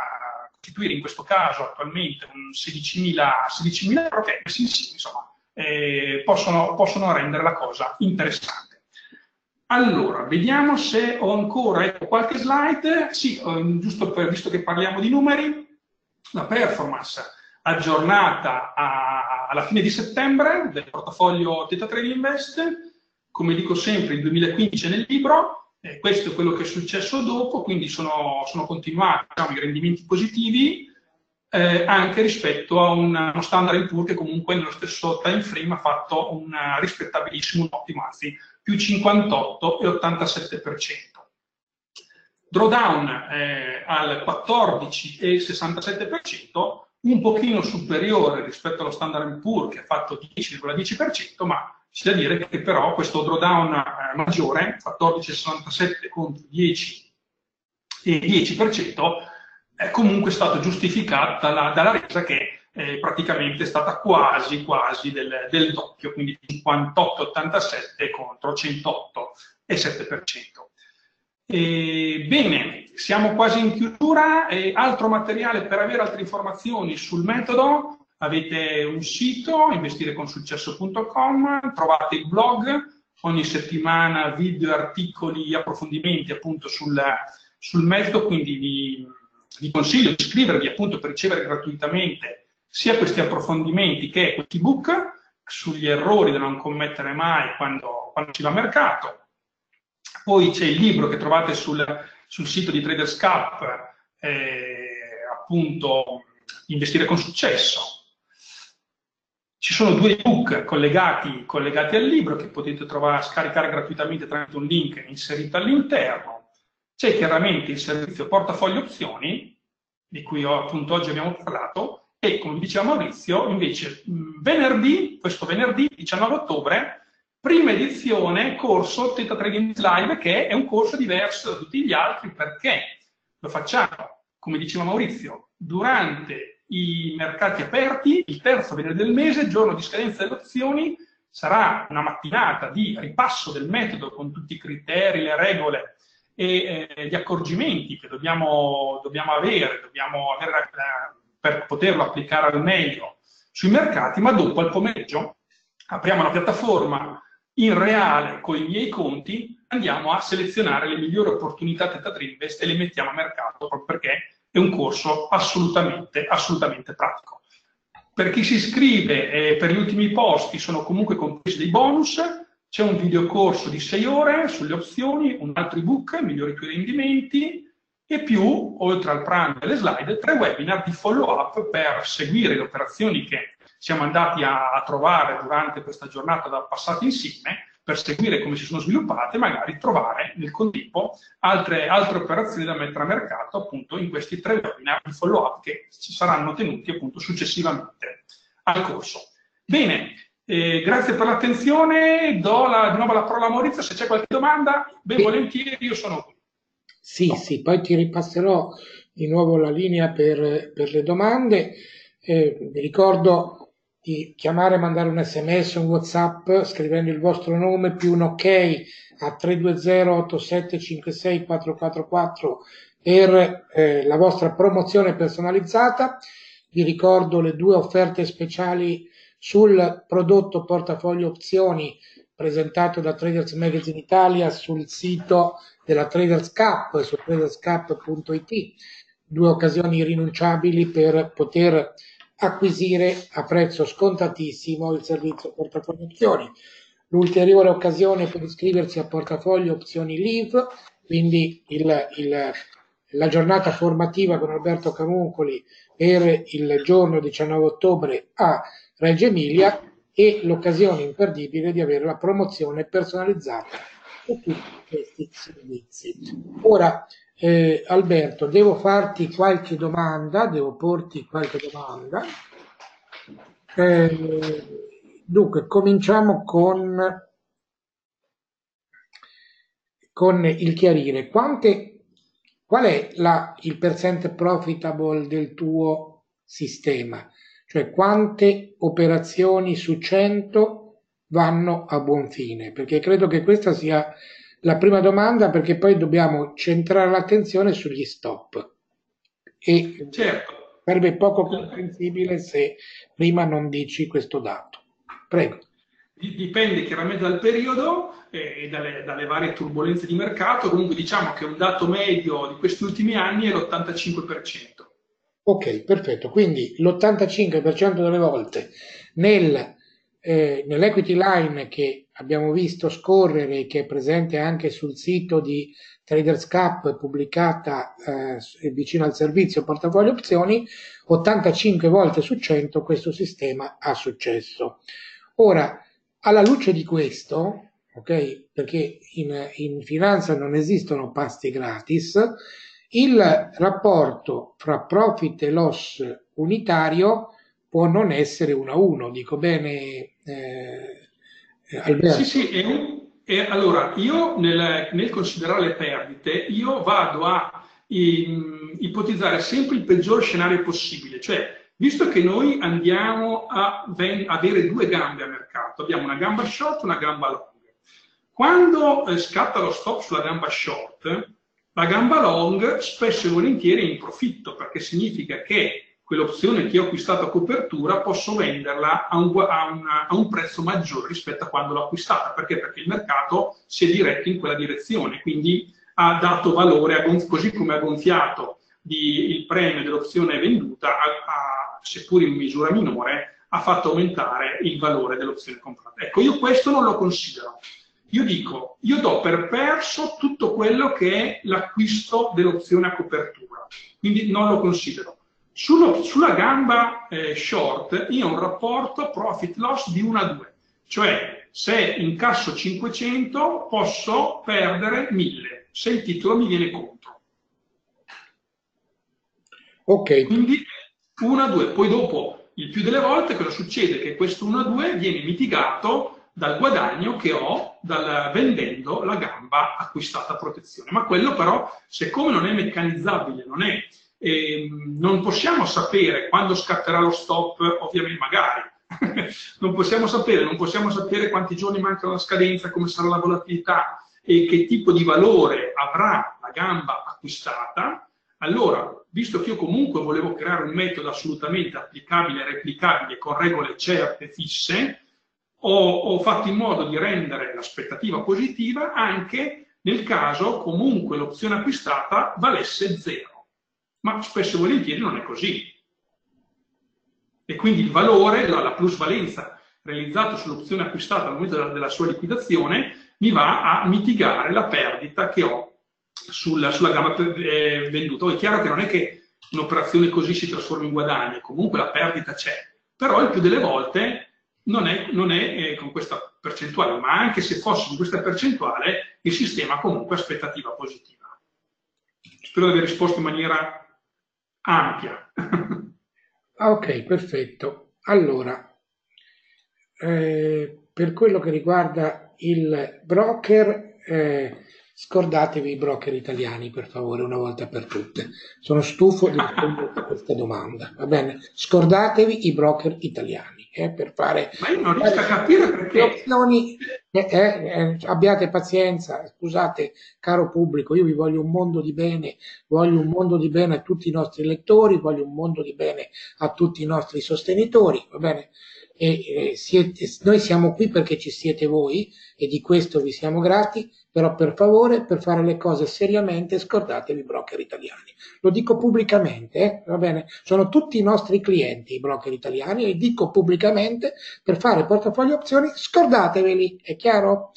costituire in questo caso attualmente un 16.000 euro che sì, insomma, possono rendere la cosa interessante. Allora, vediamo se ho ancora qualche slide. Sì, giusto visto che parliamo di numeri, la performance aggiornata alla fine di settembre del portafoglio Theta Trade Invest, come dico sempre il 2015 nel libro. Questo è quello che è successo dopo, quindi sono continuati, diciamo, i rendimenti positivi anche rispetto a uno Standard & Poor's che comunque nello stesso time frame ha fatto un rispettabilissimo, un ottimo, anzi più 58,87%. Drawdown al 14,67%, un pochino superiore rispetto allo Standard & Poor's che ha fatto 10,10%, ma c'è da dire che però questo drawdown maggiore, 14,67 contro 10%, è comunque stato giustificato dalla resa che praticamente è stata quasi del doppio, quindi 58,87 contro 108,7%. Bene, siamo quasi in chiusura. Altro materiale per avere altre informazioni sul metodo? Avete un sito, investireconsuccesso.com, trovate il blog, ogni settimana video, articoli, approfondimenti appunto sul metodo, quindi vi consiglio di iscrivervi appunto per ricevere gratuitamente sia questi approfondimenti che questi ebook sugli errori da non commettere mai quando si va a mercato. Poi c'è il libro che trovate sul sito di Traders Cup, appunto Investire con successo. Ci sono 2 ebook collegati al libro che potete scaricare gratuitamente tramite un link inserito all'interno. C'è chiaramente il servizio portafoglio opzioni, di cui appunto oggi abbiamo parlato, e come diceva Maurizio, invece venerdì, questo venerdì 19 ottobre, prima edizione corso Theta Trade Invest Live, che è un corso diverso da tutti gli altri perché lo facciamo, come diceva Maurizio, durante i mercati aperti, il terzo venerdì del mese, giorno di scadenza delle opzioni, sarà una mattinata di ripasso del metodo con tutti i criteri, le regole e gli accorgimenti che dobbiamo avere per poterlo applicare al meglio sui mercati, ma dopo al pomeriggio apriamo la piattaforma in reale con i miei conti, andiamo a selezionare le migliori opportunità Theta Trade Invest e le mettiamo a mercato, proprio perché è un corso assolutamente pratico. Per chi si iscrive per gli ultimi posti sono comunque compresi dei bonus, c'è un videocorso di 6 ore sulle opzioni, un altro ebook, migliori i tuoi rendimenti, e più, oltre al pranzo e alle slide, 3 webinar di follow-up per seguire le operazioni che siamo andati a trovare durante questa giornata passata insieme, per seguire come si sono sviluppate e magari trovare nel contempo altre operazioni da mettere a mercato appunto in questi 3 webinar di follow-up che saranno tenuti appunto successivamente al corso. Bene, grazie per l'attenzione, do di nuovo la parola a Maurizio, se c'è qualche domanda, ben volentieri, io sono qui. Sì, no. Sì, poi ti ripasserò di nuovo la linea per le domande. Vi ricordo di chiamare, mandare un sms, un WhatsApp scrivendo il vostro nome più un ok a 320-8756-444 per la vostra promozione personalizzata. Vi ricordo le 2 offerte speciali sul prodotto portafoglio opzioni presentato da Traders Magazine Italia sul sito della Traders Cup, su traders-cup.it, 2 occasioni irrinunciabili per poter acquisire a prezzo scontatissimo il servizio portafoglio opzioni. L'ulteriore occasione per iscriversi a portafoglio opzioni live, quindi la giornata formativa con Alberto Camuncoli per il giorno 19 ottobre a Reggio Emilia, e l'occasione imperdibile di avere la promozione personalizzata su tutti questi servizi. Ora Alberto, devo porti qualche domanda. Dunque, cominciamo con il chiarire qual è il percent profitable del tuo sistema, cioè quante operazioni su 100 vanno a buon fine, perché credo che questa sia la prima domanda, perché poi dobbiamo centrare l'attenzione sugli stop e certo, sarebbe poco comprensibile se prima non dici questo dato. Prego. Dipende chiaramente dal periodo e dalle varie turbolenze di mercato, comunque diciamo che un dato medio di questi ultimi anni è l'85%. Ok, perfetto, quindi l'85% delle volte nell'equity line che abbiamo visto scorrere, che è presente anche sul sito di Traders Cup, pubblicata vicino al servizio portafoglio opzioni, 85 volte su 100 questo sistema ha successo. Ora, alla luce di questo, ok, perché in finanza non esistono pasti gratis, il rapporto fra profit e loss unitario può non essere 1:1, dico bene, Alberto? Sì, sì, allora io nel considerare le perdite io vado a ipotizzare sempre il peggior scenario possibile, cioè visto che noi andiamo a avere 2 gambe a mercato, abbiamo una gamba short e una gamba long, quando scatta lo stop sulla gamba short, la gamba long spesso e volentieri è in profitto, perché significa che quell'opzione che ho acquistato a copertura posso venderla a un prezzo maggiore rispetto a quando l'ho acquistata. Perché? Perché il mercato si è diretto in quella direzione, quindi ha dato valore, così come ha gonfiato il premio dell'opzione venduta, seppur in misura minore, ha fatto aumentare il valore dell'opzione comprata. Ecco, io questo non lo considero. Io do per perso tutto quello che è l'acquisto dell'opzione a copertura, quindi non lo considero. Sulla gamba short io ho un rapporto profit-loss di 1:2, cioè se incasso 500 posso perdere 1000, se il titolo mi viene contro. Ok. Quindi 1-2. Poi dopo, il più delle volte, cosa succede? Che questo 1-2 viene mitigato dal guadagno che ho vendendo la gamba acquistata a protezione. Ma quello però, siccome non è meccanizzabile, non possiamo sapere quando scatterà lo stop, ovviamente magari. non possiamo sapere quanti giorni mancano alla scadenza, come sarà la volatilità e che tipo di valore avrà la gamba acquistata. Allora, visto che io comunque volevo creare un metodo assolutamente applicabile e replicabile con regole certe, fisse, ho fatto in modo di rendere l'aspettativa positiva anche nel caso comunque l'opzione acquistata valesse 0, ma spesso e volentieri non è così. E quindi il valore, la plusvalenza realizzata sull'opzione acquistata al momento della sua liquidazione mi va a mitigare la perdita che ho sulla gamba venduta. È chiaro che non è che un'operazione così si trasforma in guadagno, comunque la perdita c'è, però il più delle volte non è con questa percentuale, ma anche se fosse con questa percentuale il sistema comunque aspettativa positiva. Spero di aver risposto in maniera ampia. Ok, perfetto. Allora, per quello che riguarda il broker, scordatevi i broker italiani, per favore, una volta per tutte. Sono stufo di rispondere a questa domanda, va bene? Scordatevi i broker italiani, per fare... Ma io non riesco a capire perché... Opzioni, abbiate pazienza, scusate, caro pubblico, io vi voglio un mondo di bene, voglio un mondo di bene a tutti i nostri lettori, voglio un mondo di bene a tutti i nostri sostenitori, va bene? Noi siamo qui perché ci siete voi e di questo vi siamo grati, però per favore, per fare le cose seriamente, scordatevi i broker italiani. Lo dico pubblicamente, va bene? Sono tutti i nostri clienti i broker italiani e li dico pubblicamente, per fare portafoglio opzioni scordateveli, è chiaro?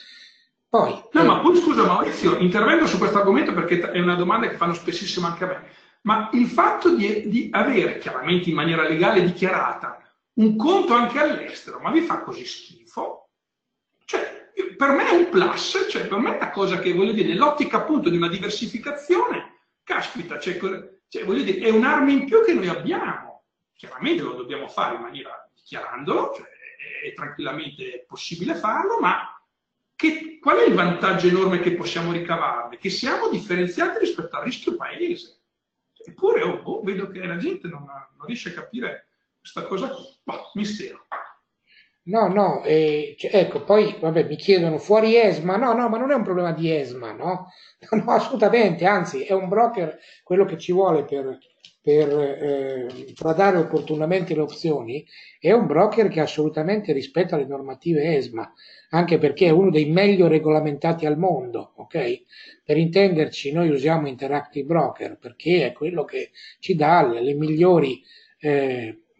Poi, no, ma poi scusa Maurizio, intervengo su questo argomento perché è una domanda che fanno spessissimo anche a me, ma il fatto di avere chiaramente in maniera legale dichiarata un conto anche all'estero, ma vi fa così schifo? Cioè, per me è un plus, cioè per me è una cosa che, voglio dire, nell'ottica appunto di una diversificazione, caspita, cioè, voglio dire, è un'arma in più che noi abbiamo. Chiaramente lo dobbiamo fare in maniera dichiarandolo, cioè è tranquillamente possibile farlo, ma qual è il vantaggio enorme che possiamo ricavarne? Che siamo differenziati rispetto al rischio paese. Eppure, vedo che la gente non riesce a capire questa cosa qui, mistero. No, cioè, ecco, poi vabbè, mi chiedono fuori ESMA, no, ma non è un problema di ESMA, no, assolutamente, anzi è un broker quello che ci vuole per tradare opportunamente le opzioni, è un broker che assolutamente rispetta le normative ESMA, anche perché è uno dei meglio regolamentati al mondo, ok? Per intenderci, noi usiamo Interactive Broker perché è quello che ci dà le migliori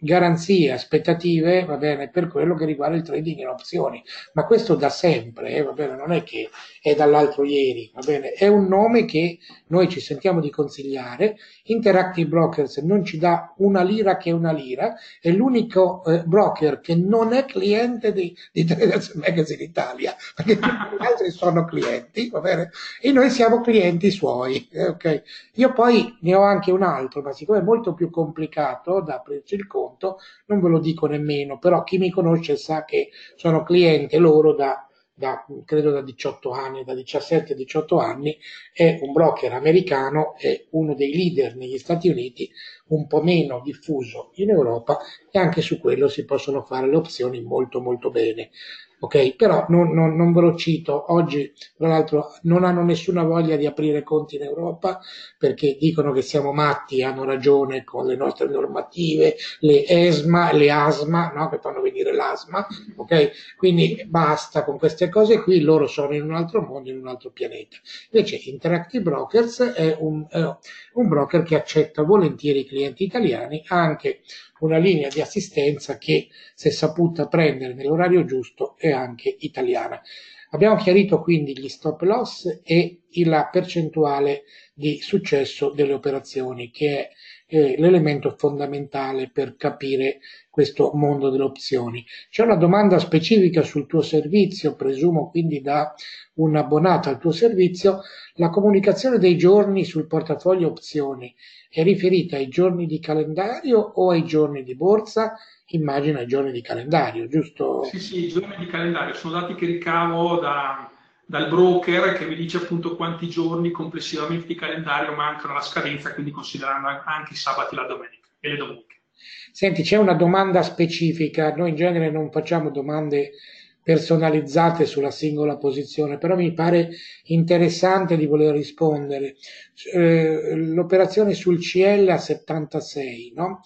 garanzie, aspettative, va bene, per quello che riguarda il trading in opzioni, ma questo da sempre, va bene, non è che è dall'altro ieri, va bene, è un nome che noi ci sentiamo di consigliare. Interactive Brokers non ci dà una lira che una lira, è l'unico broker che non è cliente di Traders Magazine Italia, perché tutti gli altri sono clienti, va bene, e noi siamo clienti suoi, ok? Io poi ne ho anche un altro, ma siccome è molto più complicato da aprirci il conto, non ve lo dico nemmeno, però chi mi conosce sa che sono cliente loro credo da 18 anni, da 17-18 anni, è un broker americano, è uno dei leader negli Stati Uniti, un po' meno diffuso in Europa, e anche su quello si possono fare le opzioni molto molto bene. Ok, però non ve lo cito, oggi tra l'altro non hanno nessuna voglia di aprire conti in Europa perché dicono che siamo matti, hanno ragione con le nostre normative, le ESMA, le ASMA, no? Che fanno venire l'asma, ok? Quindi basta con queste cose qui, loro sono in un altro mondo, in un altro pianeta. Invece Interactive Brokers è un broker che accetta volentieri i clienti italiani, anche una linea di assistenza che, se saputa prendere nell'orario giusto, è anche italiana. Abbiamo chiarito quindi gli stop loss e la percentuale di successo delle operazioni, che è è l'elemento fondamentale per capire questo mondo delle opzioni. C'è una domanda specifica sul tuo servizio, presumo quindi da un abbonato al tuo servizio. La comunicazione dei giorni sul portafoglio opzioni è riferita ai giorni di calendario o ai giorni di borsa? Immagino ai giorni di calendario, giusto? Sì, i giorni di calendario sono dati che ricavo dal broker, che mi dice appunto quanti giorni complessivamente di calendario mancano alla scadenza, quindi considerando anche i sabati, la domenica e le domeniche. Senti, c'è una domanda specifica. Noi in genere non facciamo domande personalizzate sulla singola posizione, però mi pare interessante di voler rispondere. L'operazione sul CL a 76, no?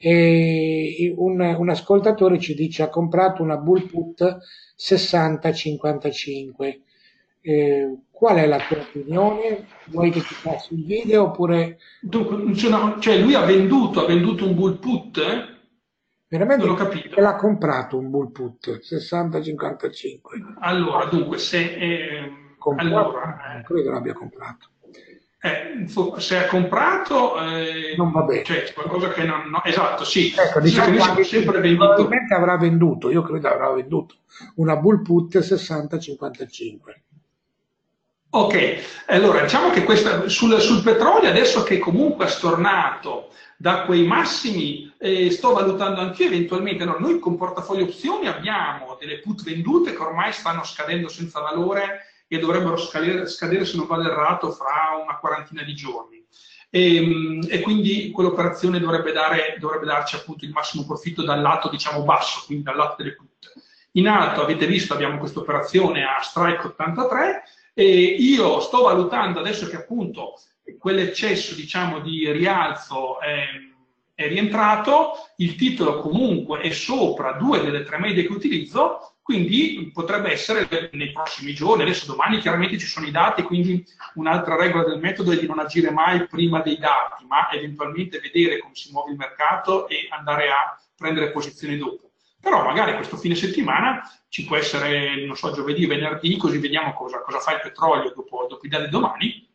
E un ascoltatore ci dice: ha comprato una bull put 60-55. Qual è la tua opinione? Vuoi che ti passi il video oppure? Dunque, cioè lui ha venduto un bull put? Veramente non l'ho capito. E l'ha comprato un bull put 60-55. Allora, dunque, se non credo l'abbia comprato. Se ha comprato non va bene, cioè qualcosa che non esatto, sì, ecco, diciamo sì, sempre venduto. Probabilmente avrà venduto, io credo avrà venduto una bull put 60-55. Ok, allora diciamo che questa sul petrolio, adesso che comunque è stornato da quei massimi, sto valutando anch'io eventualmente. Allora, noi con portafoglio opzioni abbiamo delle put vendute che ormai stanno scadendo senza valore e dovrebbero scadere, se non vado errato, fra una quarantina di giorni. E quindi quell'operazione dovrebbe darci appunto il massimo profitto dal lato, diciamo, basso, quindi dal lato delle put. In alto, avete visto, abbiamo questa operazione a strike 83, e io sto valutando adesso che appunto quell'eccesso, diciamo, di rialzo è rientrato, il titolo comunque è sopra 2 delle 3 medie che utilizzo, quindi potrebbe essere nei prossimi giorni. Adesso domani chiaramente ci sono i dati, quindi un'altra regola del metodo è di non agire mai prima dei dati, ma eventualmente vedere come si muove il mercato e andare a prendere posizioni dopo. Però magari questo fine settimana ci può essere, non so, giovedì, venerdì, così vediamo cosa fa il petrolio dopo i dati di domani.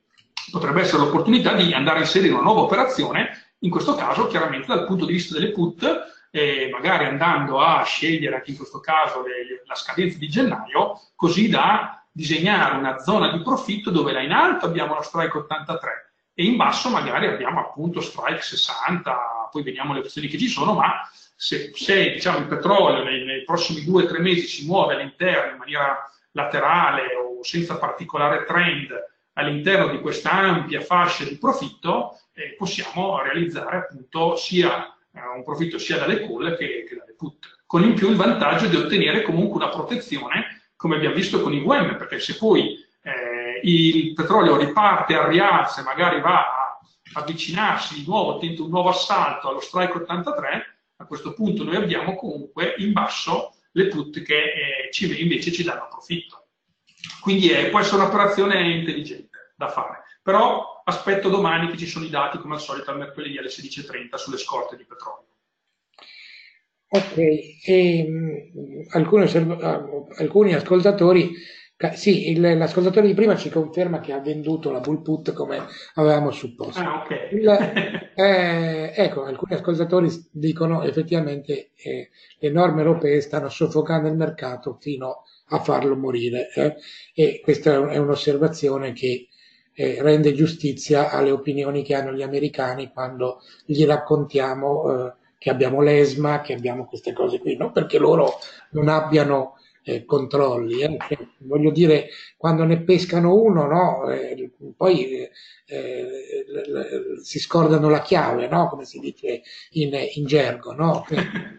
Potrebbe essere l'opportunità di andare a inserire una nuova operazione, in questo caso chiaramente dal punto di vista delle put, e magari andando a scegliere anche in questo caso la scadenza di gennaio, così da disegnare una zona di profitto dove là in alto abbiamo lo strike 83 e in basso magari abbiamo appunto strike 60, poi vediamo le opzioni che ci sono, ma se diciamo il petrolio nei prossimi 2 o 3 mesi si muove all'interno in maniera laterale o senza particolare trend all'interno di questa ampia fascia di profitto, possiamo realizzare appunto sia un profitto sia dalle call che dalle put, con in più il vantaggio di ottenere comunque una protezione, come abbiamo visto con i IWM, perché se poi il petrolio riparte a rialzo e magari va a avvicinarsi di nuovo, tenta un nuovo assalto allo strike 83, a questo punto noi abbiamo comunque in basso le put che invece ci danno profitto. Quindi può essere un'operazione intelligente da fare, però aspetto domani che ci sono i dati, come al solito, al mercoledì alle 16:30 sulle scorte di petrolio. Ok, alcuni ascoltatori, sì, l'ascoltatore di prima ci conferma che ha venduto la bull put come avevamo supposto. Okay. Ecco, alcuni ascoltatori dicono effettivamente le norme europee stanno soffocando il mercato fino a farlo morire, e questa è un'osservazione che rende giustizia alle opinioni che hanno gli americani quando gli raccontiamo che abbiamo l'ESMA, che abbiamo queste cose qui, non perché loro non abbiano controlli, voglio dire, quando ne pescano uno, no? Poi si scordano la chiave, no? Come si dice in gergo, no?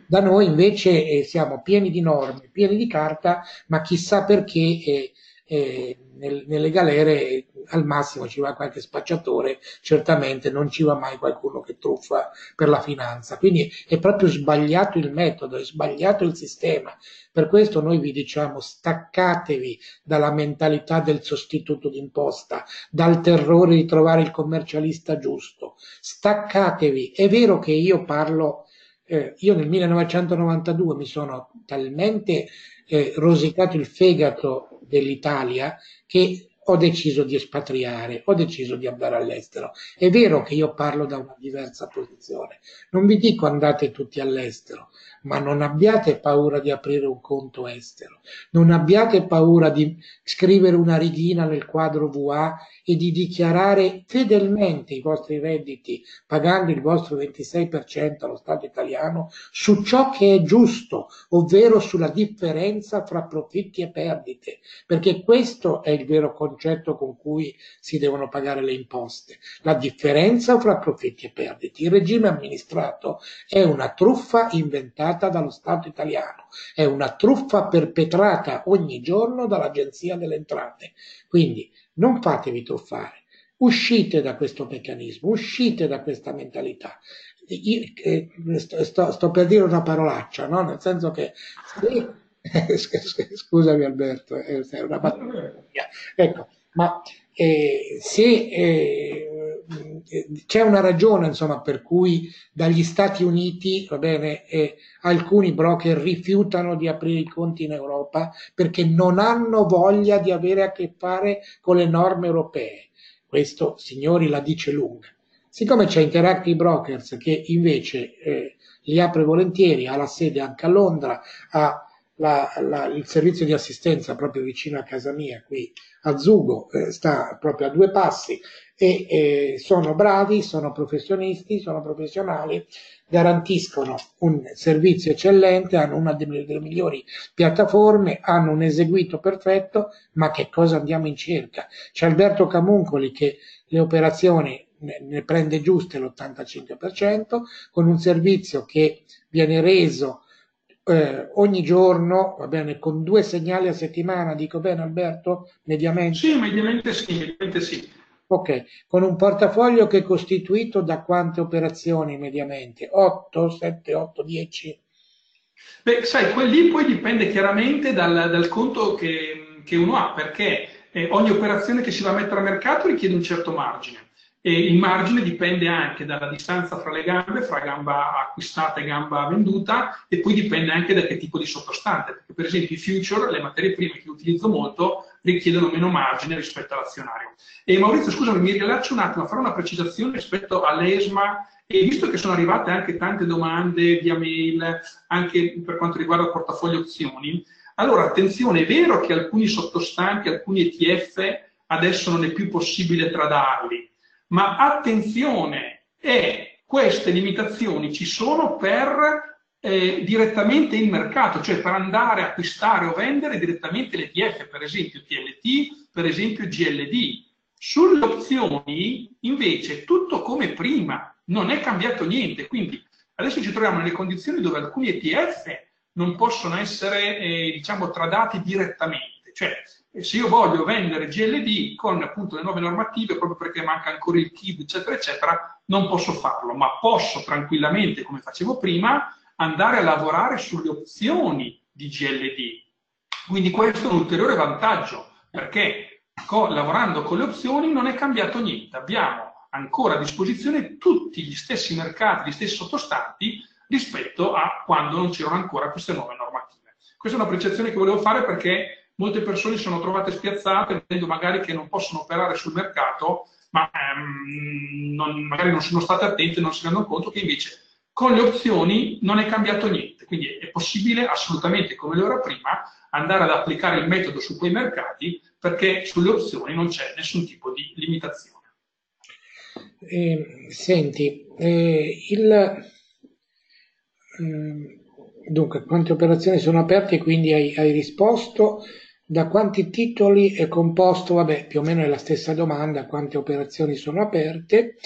Da noi invece siamo pieni di norme, pieni di carta, ma chissà perché nelle galere al massimo ci va qualche spacciatore, certamente non ci va mai qualcuno che truffa per la finanza. Quindi è proprio sbagliato il metodo, è sbagliato il sistema. Per questo noi vi diciamo: staccatevi dalla mentalità del sostituto d'imposta, dal terrore di trovare il commercialista giusto, staccatevi. È vero che io parlo, io nel 1992 mi sono talmente rosicato il fegato dell'Italia che ho deciso di espatriare, ho deciso di andare all'estero. È vero che io parlo da una diversa posizione, non vi dico andate tutti all'estero, ma non abbiate paura di aprire un conto estero, non abbiate paura di scrivere una righina nel quadro VA e di dichiarare fedelmente i vostri redditi, pagando il vostro 26% allo Stato italiano, su ciò che è giusto, ovvero sulla differenza fra profitti e perdite, perché questo è il vero concetto con cui si devono pagare le imposte, la differenza fra profitti e perdite. Il regime amministrato è una truffa inventata dallo Stato italiano, è una truffa perpetrata ogni giorno dall'Agenzia delle Entrate. Quindi non fatevi truffare, uscite da questo meccanismo, uscite da questa mentalità. Sto per dire una parolaccia, no? Nel senso che scusami Alberto, è una battuta. Ecco, ma se c'è una ragione, insomma, per cui dagli Stati Uniti, va bene, alcuni broker rifiutano di aprire i conti in Europa perché non hanno voglia di avere a che fare con le norme europee. Questo, signori, la dice lunga. Siccome c'è Interactive Brokers che invece li apre volentieri, ha la sede anche a Londra, ha il servizio di assistenza proprio vicino a casa mia, qui a Zugo, sta proprio a due passi, e sono bravi, sono professionisti, sono professionali, garantiscono un servizio eccellente, hanno una delle migliori piattaforme, hanno un eseguito perfetto, ma che cosa andiamo in cerca? C'è Alberto Camuncoli che le operazioni ne prende giuste l'85%, con un servizio che viene reso ogni giorno, va bene, con 2 segnali a settimana, dico bene Alberto? Mediamente? Sì, mediamente sì, mediamente sì. Ok, con un portafoglio che è costituito da quante operazioni mediamente? 8, 7, 8, 10? Beh, sai, quelli poi dipende chiaramente dal conto che uno ha, perché ogni operazione che si va a mettere a mercato richiede un certo margine. E il margine dipende anche dalla distanza fra le gambe, fra gamba acquistata e gamba venduta, e poi dipende anche da che tipo di sottostante, perché per esempio i future, le materie prime che utilizzo molto, richiedono meno margine rispetto all'azionario. E Maurizio, scusami, mi rilascio un attimo a fare una precisazione rispetto all'ESMA, e visto che sono arrivate anche tante domande via mail, anche per quanto riguarda il portafoglio opzioni. Allora, attenzione, è vero che alcuni sottostanti, alcuni ETF, adesso non è più possibile tradarli, ma attenzione, queste limitazioni ci sono per direttamente il mercato, cioè per andare a acquistare o vendere direttamente l'ETF, per esempio TLT, per esempio GLD. Sulle opzioni invece tutto come prima, non è cambiato niente, quindi adesso ci troviamo nelle condizioni dove alcuni ETF non possono essere diciamo tradati direttamente, cioè se io voglio vendere GLD con appunto le nuove normative, proprio perché manca ancora il KID, eccetera, eccetera, non posso farlo, ma posso tranquillamente, come facevo prima, andare a lavorare sulle opzioni di GLD. Quindi questo è un ulteriore vantaggio, perché lavorando con le opzioni non è cambiato niente. Abbiamo ancora a disposizione tutti gli stessi mercati, gli stessi sottostanti, rispetto a quando non c'erano ancora queste nuove normative. Questa è una percezione che volevo fare perché molte persone si sono trovate spiazzate, vedendo magari che non possono operare sul mercato, ma magari non sono state attente e non si rendono conto che invece con le opzioni non è cambiato niente. Quindi è possibile assolutamente, come lo era prima, andare ad applicare il metodo su quei mercati, perché sulle opzioni non c'è nessun tipo di limitazione. Senti, dunque, quante operazioni sono aperte, quindi hai risposto. Da quanti titoli è composto? Vabbè, più o meno è la stessa domanda, quante operazioni sono aperte.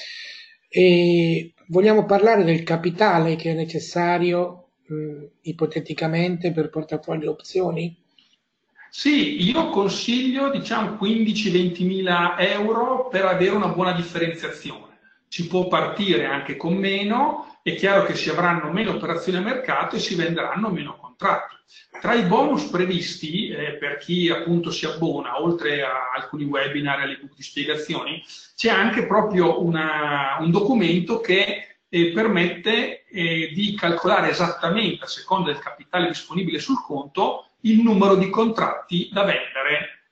E vogliamo parlare del capitale che è necessario, ipoteticamente, per portafoglio opzioni? Sì, io consiglio, diciamo, 15-20.000 euro per avere una buona differenziazione. Si può partire anche con meno, è chiaro che si avranno meno operazioni a mercato e si venderanno meno contratti. Tra i bonus previsti per chi appunto si abbona, oltre a alcuni webinar e alle book di spiegazioni, c'è anche proprio un documento che permette di calcolare esattamente, a seconda del capitale disponibile sul conto, il numero di contratti da vendere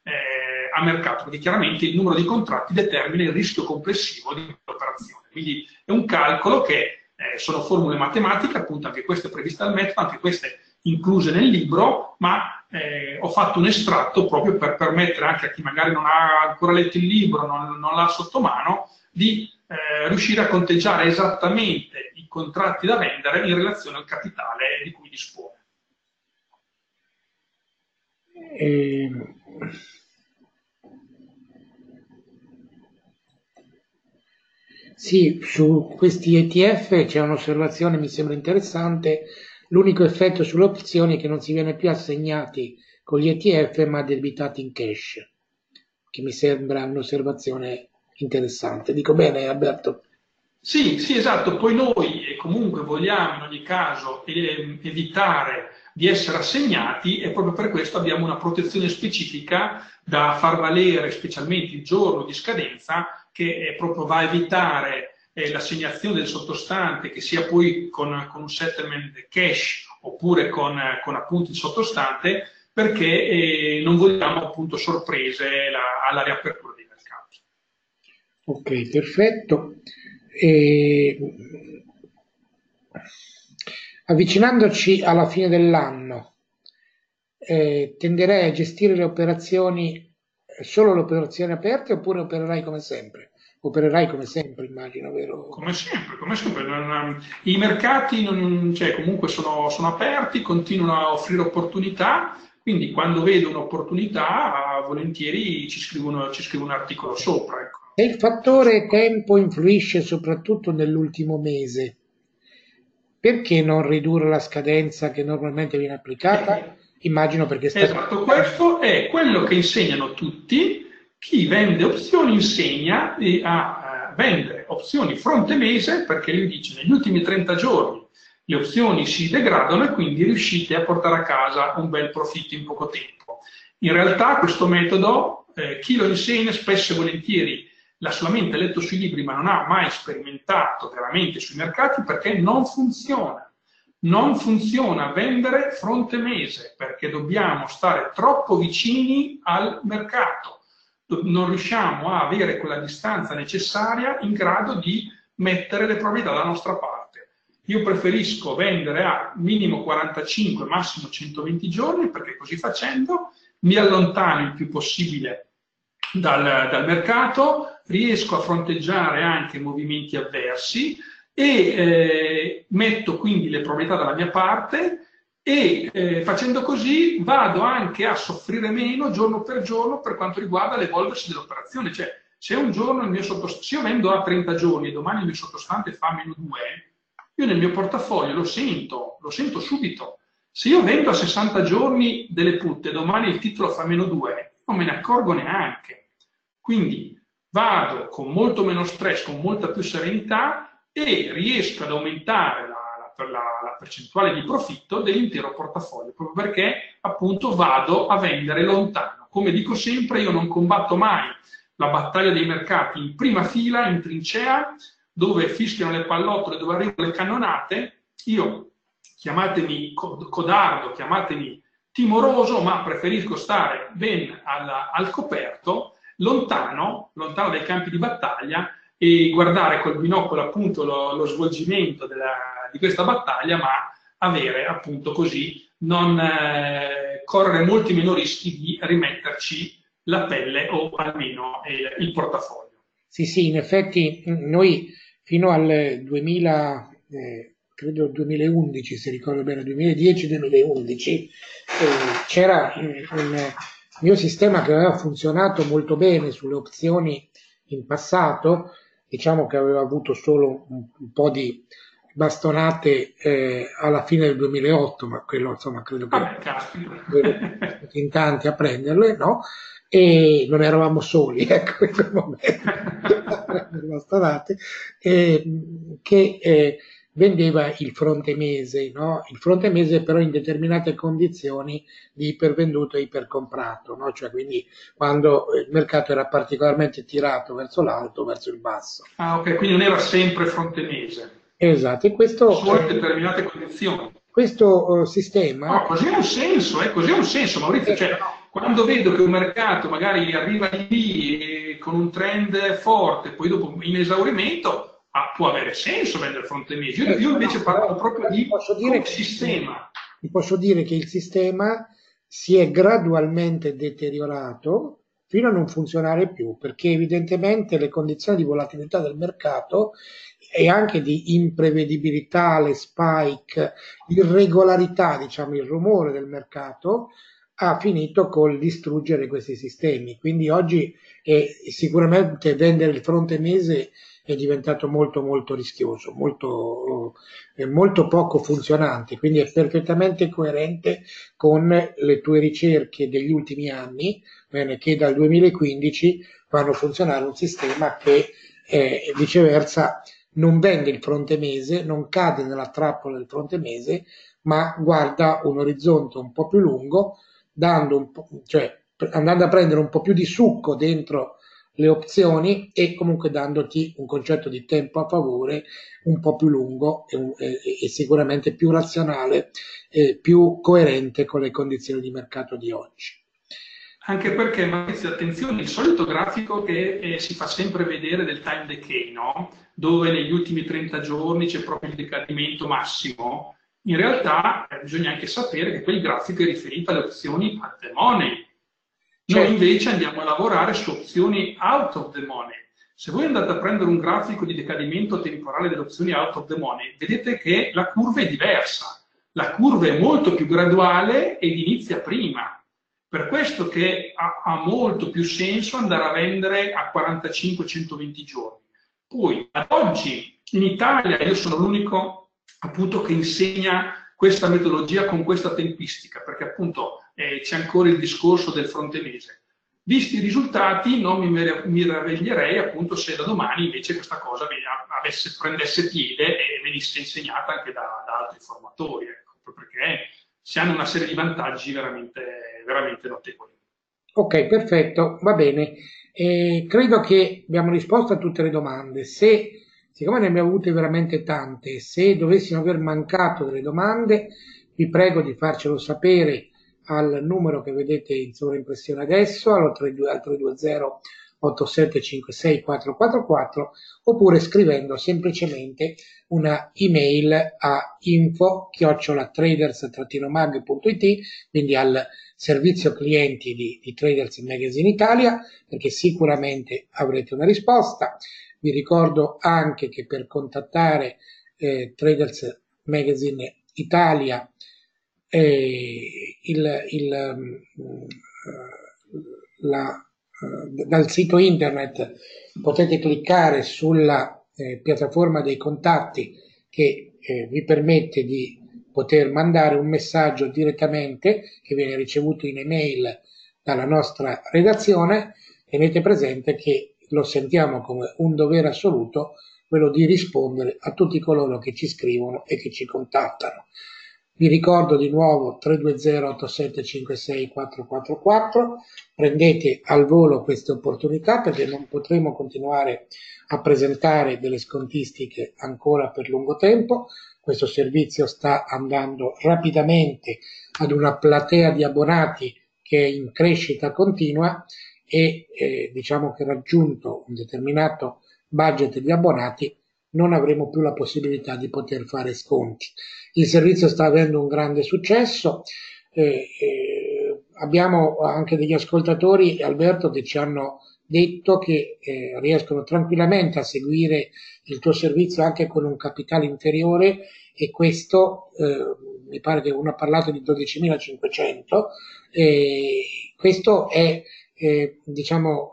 a mercato, perché chiaramente il numero di contratti determina il rischio complessivo di un'operazione. Quindi è un calcolo che sono formule matematiche, appunto anche queste previste al metodo, anche queste incluse nel libro, ma ho fatto un estratto proprio per permettere anche a chi magari non ha ancora letto il libro, non l'ha sotto mano, di riuscire a conteggiare esattamente i contratti da vendere in relazione al capitale di cui dispone. Sì, su questi ETF c'è un'osservazione, mi sembra interessante. L'unico effetto sulle opzioni è che non si viene più assegnati con gli ETF ma debitati in cash, che mi sembra un'osservazione interessante. Dico bene, Alberto? Sì, sì, esatto. Poi noi comunque vogliamo in ogni caso evitare di essere assegnati, e proprio per questo abbiamo una protezione specifica da far valere, specialmente il giorno di scadenza, che proprio va a evitare l'assegnazione del sottostante, che sia poi con un settlement cash oppure con appunto il sottostante, perché non vogliamo appunto sorprese alla riapertura dei mercati. Ok, perfetto. Avvicinandoci alla fine dell'anno, tenderei a gestire le operazioni, solo le operazioni aperte, oppure opererai come sempre? Opererai come sempre, immagino, vero? Come sempre, come sempre. I mercati cioè, comunque sono aperti, continuano a offrire opportunità, quindi quando vedo un'opportunità volentieri ci scrivo un articolo sopra. Ecco. E il fattore tempo influisce soprattutto nell'ultimo mese. Perché non ridurre la scadenza che normalmente viene applicata? Immagino perché... Esatto, questo è quello che insegnano tutti. Chi vende opzioni insegna a vendere opzioni fronte mese, perché lui dice: negli ultimi 30 giorni le opzioni si degradano e quindi riuscite a portare a casa un bel profitto in poco tempo. In realtà questo metodo, chi lo insegna spesso e volentieri l'ha solamente letto sui libri, ma non ha mai sperimentato veramente sui mercati, perché non funziona. Non funziona vendere fronte mese, perché dobbiamo stare troppo vicini al mercato. Non riusciamo a avere quella distanza necessaria in grado di mettere le probabilità dalla nostra parte. Io preferisco vendere a minimo 45, massimo 120 giorni, perché così facendo mi allontano il più possibile dal mercato, riesco a fronteggiare anche movimenti avversi e metto quindi le probabilità dalla mia parte, e facendo così vado anche a soffrire meno giorno per giorno per quanto riguarda l'evolversi dell'operazione. Cioè, se un giorno il mio sottostante, se io vendo a 30 giorni e domani il mio sottostante fa meno 2, io nel mio portafoglio lo sento subito. Se io vendo a 60 giorni delle put e domani il titolo fa meno 2, non me ne accorgo neanche. Quindi vado con molto meno stress, con molta più serenità, e riesco ad aumentare la percentuale di profitto dell'intero portafoglio, proprio perché appunto vado a vendere lontano. Come dico sempre, io non combatto mai la battaglia dei mercati in prima fila, in trincea, dove fischiano le pallottole, dove arrivano le cannonate. Io, chiamatemi codardo, chiamatemi timoroso, ma preferisco stare ben al coperto, lontano dai campi di battaglia, e guardare col binocolo appunto lo svolgimento di questa battaglia, ma avere appunto così non correre molti meno rischi di rimetterci la pelle, o almeno il portafoglio. Sì, sì, in effetti noi fino al 2011, se ricordo bene, 2010-2011, c'era un mio sistema che aveva funzionato molto bene sulle opzioni in passato, diciamo che aveva avuto solo un po' di bastonate alla fine del 2008, ma quello insomma credo che in tanti a prenderle, no? E non eravamo soli, ecco, in quel momento, bastonate, che... vendeva il fronte mese, no? Il fronte mese però in determinate condizioni di ipervenduto e ipercomprato, no? Cioè quindi quando il mercato era particolarmente tirato verso l'alto, verso il basso. Ah, ok, quindi non era sempre fronte mese. Esatto, e questo... Su determinate condizioni. Questo sistema... No, così ha un senso, Maurizio, cioè... Quando vedo che un mercato magari arriva lì con un trend forte, poi dopo in esaurimento, può avere senso vendere fronte mese. Io invece parlo proprio di sistema. Ti posso dire che il sistema si è gradualmente deteriorato fino a non funzionare più, perché evidentemente le condizioni di volatilità del mercato e anche di imprevedibilità, le spike, irregolarità, diciamo il rumore del mercato, ha finito col distruggere questi sistemi. Quindi oggi sicuramente vendere il fronte mese è diventato molto molto rischioso, molto poco funzionante, quindi è perfettamente coerente con le tue ricerche degli ultimi anni, che dal 2015 fanno funzionare un sistema che viceversa non vende il fronte mese, non cade nella trappola del fronte mese, ma guarda un orizzonte un po' più lungo, dando un po', cioè andando a prendere un po' più di succo dentro le opzioni e comunque dandoti un concetto di tempo a favore un po' più lungo e sicuramente più razionale e più coerente con le condizioni di mercato di oggi. Anche perché, Maurizio, attenzione, il solito grafico che si fa sempre vedere del time decay, no? Dove negli ultimi 30 giorni c'è proprio il decadimento massimo, in realtà bisogna anche sapere che quel grafico è riferito alle opzioni at the money. Noi invece andiamo a lavorare su opzioni out of the money. Se voi andate a prendere un grafico di decadimento temporale delle opzioni out of the money, vedete che la curva è diversa. La curva è molto più graduale ed inizia prima. Per questo che ha molto più senso andare a vendere a 45-120 giorni. Poi, ad oggi, in Italia, io sono l'unico appunto che insegna questa metodologia con questa tempistica, perché appunto c'è ancora il discorso del fronte mese. Visti i risultati, non mi meraviglierei appunto se da domani invece questa cosa prendesse piede e venisse insegnata anche da altri formatori, ecco, perché si hanno una serie di vantaggi veramente, veramente notevoli. Ok, perfetto, va bene. Credo che abbiamo risposto a tutte le domande. Siccome ne abbiamo avute veramente tante, se dovessimo aver mancato delle domande, vi prego di farcelo sapere al numero che vedete in sovraimpressione adesso, allo 320-8756-444, oppure scrivendo semplicemente una email a info@traders-mag.it, quindi al servizio clienti di Traders Magazine Italia, perché sicuramente avrete una risposta. Vi ricordo anche che per contattare Traders Magazine Italia dal sito internet potete cliccare sulla piattaforma dei contatti che vi permette di poter mandare un messaggio direttamente che viene ricevuto in email dalla nostra redazione. Tenete presente che lo sentiamo come un dovere assoluto quello di rispondere a tutti coloro che ci scrivono e che ci contattano. Vi ricordo di nuovo 320-8756-444, prendete al volo queste opportunità perché non potremo continuare a presentare delle scontistiche ancora per lungo tempo. Questo servizio sta andando rapidamente ad una platea di abbonati che è in crescita continua e diciamo che raggiunto un determinato budget di abbonati non avremo più la possibilità di poter fare sconti. Il servizio sta avendo un grande successo, abbiamo anche degli ascoltatori, Alberto, che ci hanno detto che riescono tranquillamente a seguire il tuo servizio anche con un capitale inferiore e questo, mi pare che uno ha parlato di 12.500, questo è diciamo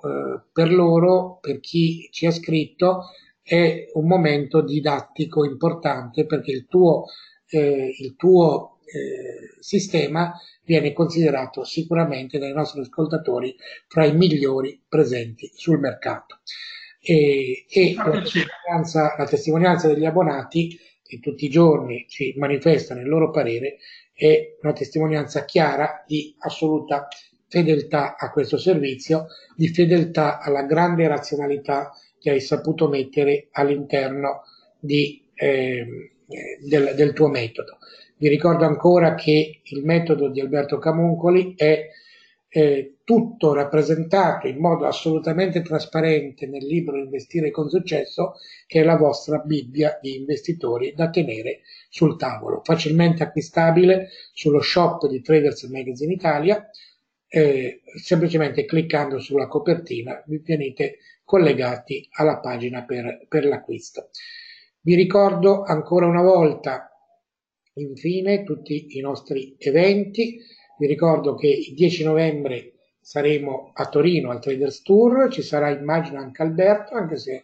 per loro, per chi ci ha scritto, è un momento didattico importante perché il tuo sistema viene considerato sicuramente dai nostri ascoltatori tra i migliori presenti sul mercato e la testimonianza degli abbonati che tutti i giorni ci manifestano il loro parere è una testimonianza chiara di assoluta fedeltà a questo servizio, di fedeltà alla grande razionalità che hai saputo mettere all'interno del tuo metodo. Vi ricordo ancora che il metodo di Alberto Camuncoli è tutto rappresentato in modo assolutamente trasparente nel libro Investire con successo, che è la vostra Bibbia di investitori da tenere sul tavolo, facilmente acquistabile sullo shop di Traders Magazine Italia. Semplicemente cliccando sulla copertina vi venite collegati alla pagina per l'acquisto. Vi ricordo ancora una volta infine tutti i nostri eventi. Vi ricordo che il 10 novembre saremo a Torino al Traders Tour, ci sarà immagino anche Alberto, anche se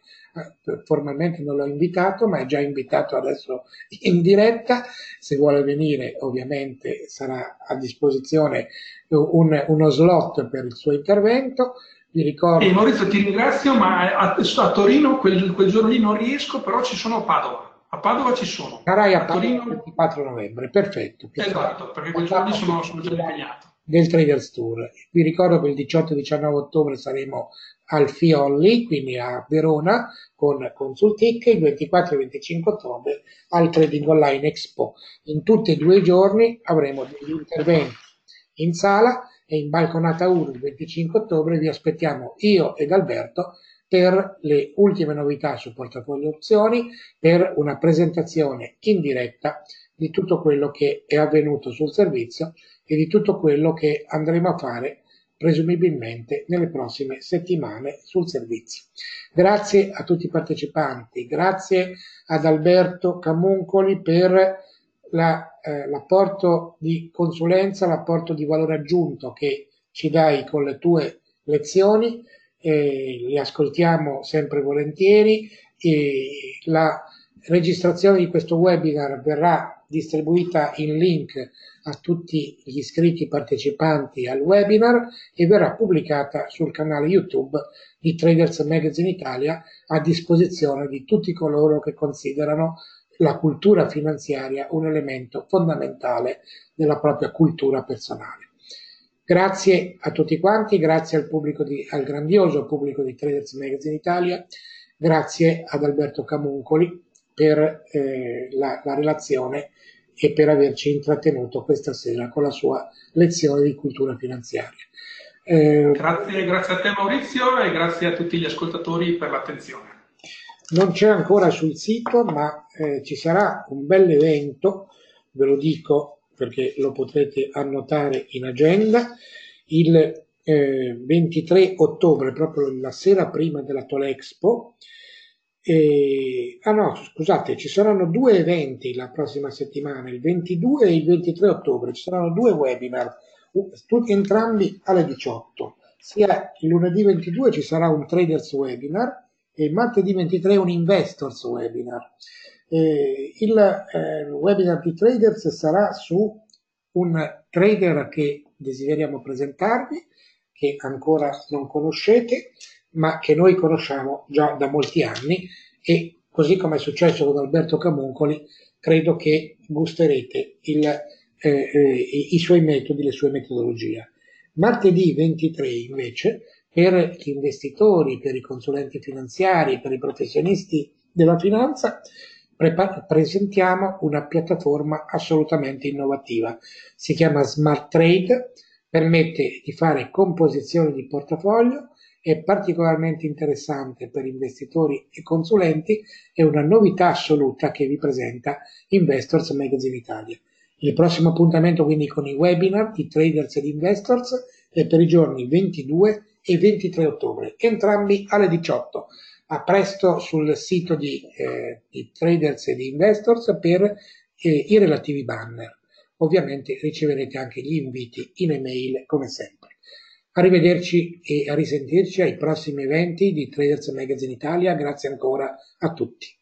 formalmente non l'ho invitato, ma è già invitato adesso in diretta. Se vuole venire ovviamente sarà a disposizione uno slot per il suo intervento. Vi ricordo... Maurizio, ti ringrazio, ma a Torino quel giorno lì non riesco, però ci sono a Padova. A Padova ci sono. Sarai a Padova Torino... il 24 novembre, perfetto. Esatto, perché quel giorno lì sono già impegnato. Del Traders Tour. Vi ricordo che il 18-19 ottobre saremo al Fiolli, quindi a Verona, con Consultic, il 24 e 25 ottobre al Trading Online Expo. In tutti e due i giorni avremo degli interventi in sala e in balconata 1 il 25 ottobre vi aspettiamo io ed Alberto per le ultime novità su Portafoglio Opzioni, per una presentazione in diretta di tutto quello che è avvenuto sul servizio e di tutto quello che andremo a fare presumibilmente nelle prossime settimane sul servizio. Grazie a tutti i partecipanti, grazie ad Alberto Camuncoli per l'apporto di consulenza, l'apporto di valore aggiunto che ci dai con le tue lezioni, le ascoltiamo sempre volentieri, e la registrazione di questo webinar verrà distribuita in link a tutti gli iscritti partecipanti al webinar e verrà pubblicata sul canale YouTube di Traders Magazine Italia a disposizione di tutti coloro che considerano la cultura finanziaria un elemento fondamentale della propria cultura personale. Grazie a tutti quanti, grazie al grandioso pubblico di Traders Magazine Italia, grazie ad Alberto Camuncoli per la relazione e per averci intrattenuto questa sera con la sua lezione di cultura finanziaria. Grazie a te Maurizio e grazie a tutti gli ascoltatori per l'attenzione. Non c'è ancora sul sito, ma ci sarà un bel evento, ve lo dico perché lo potrete annotare in agenda, il 23 ottobre, proprio la sera prima della Tolexpo. Scusate, ci saranno due eventi la prossima settimana, il 22 e il 23 ottobre, ci saranno due webinar, tutti entrambi alle 18, sia il lunedì 22 ci sarà un Traders Webinar e il martedì 23 un Investors Webinar. Il webinar di Traders sarà su un trader che desideriamo presentarvi, che ancora non conoscete, ma che noi conosciamo già da molti anni e così come è successo con Alberto Camuncoli credo che gusterete i suoi metodi, le sue metodologie. Martedì 23 invece per gli investitori, per i consulenti finanziari, per i professionisti della finanza presentiamo una piattaforma assolutamente innovativa, si chiama Smart Trade, permette di fare composizione di portafoglio, è particolarmente interessante per investitori e consulenti, è una novità assoluta che vi presenta Investors Magazine Italia. Il prossimo appuntamento quindi con i webinar di Traders ed Investors è per i giorni 22 e 23 ottobre, entrambi alle 18. A presto sul sito di Traders ed Investors per i relativi banner. Ovviamente riceverete anche gli inviti in email come sempre. Arrivederci e a risentirci ai prossimi eventi di Traders Magazine Italia. Grazie ancora a tutti.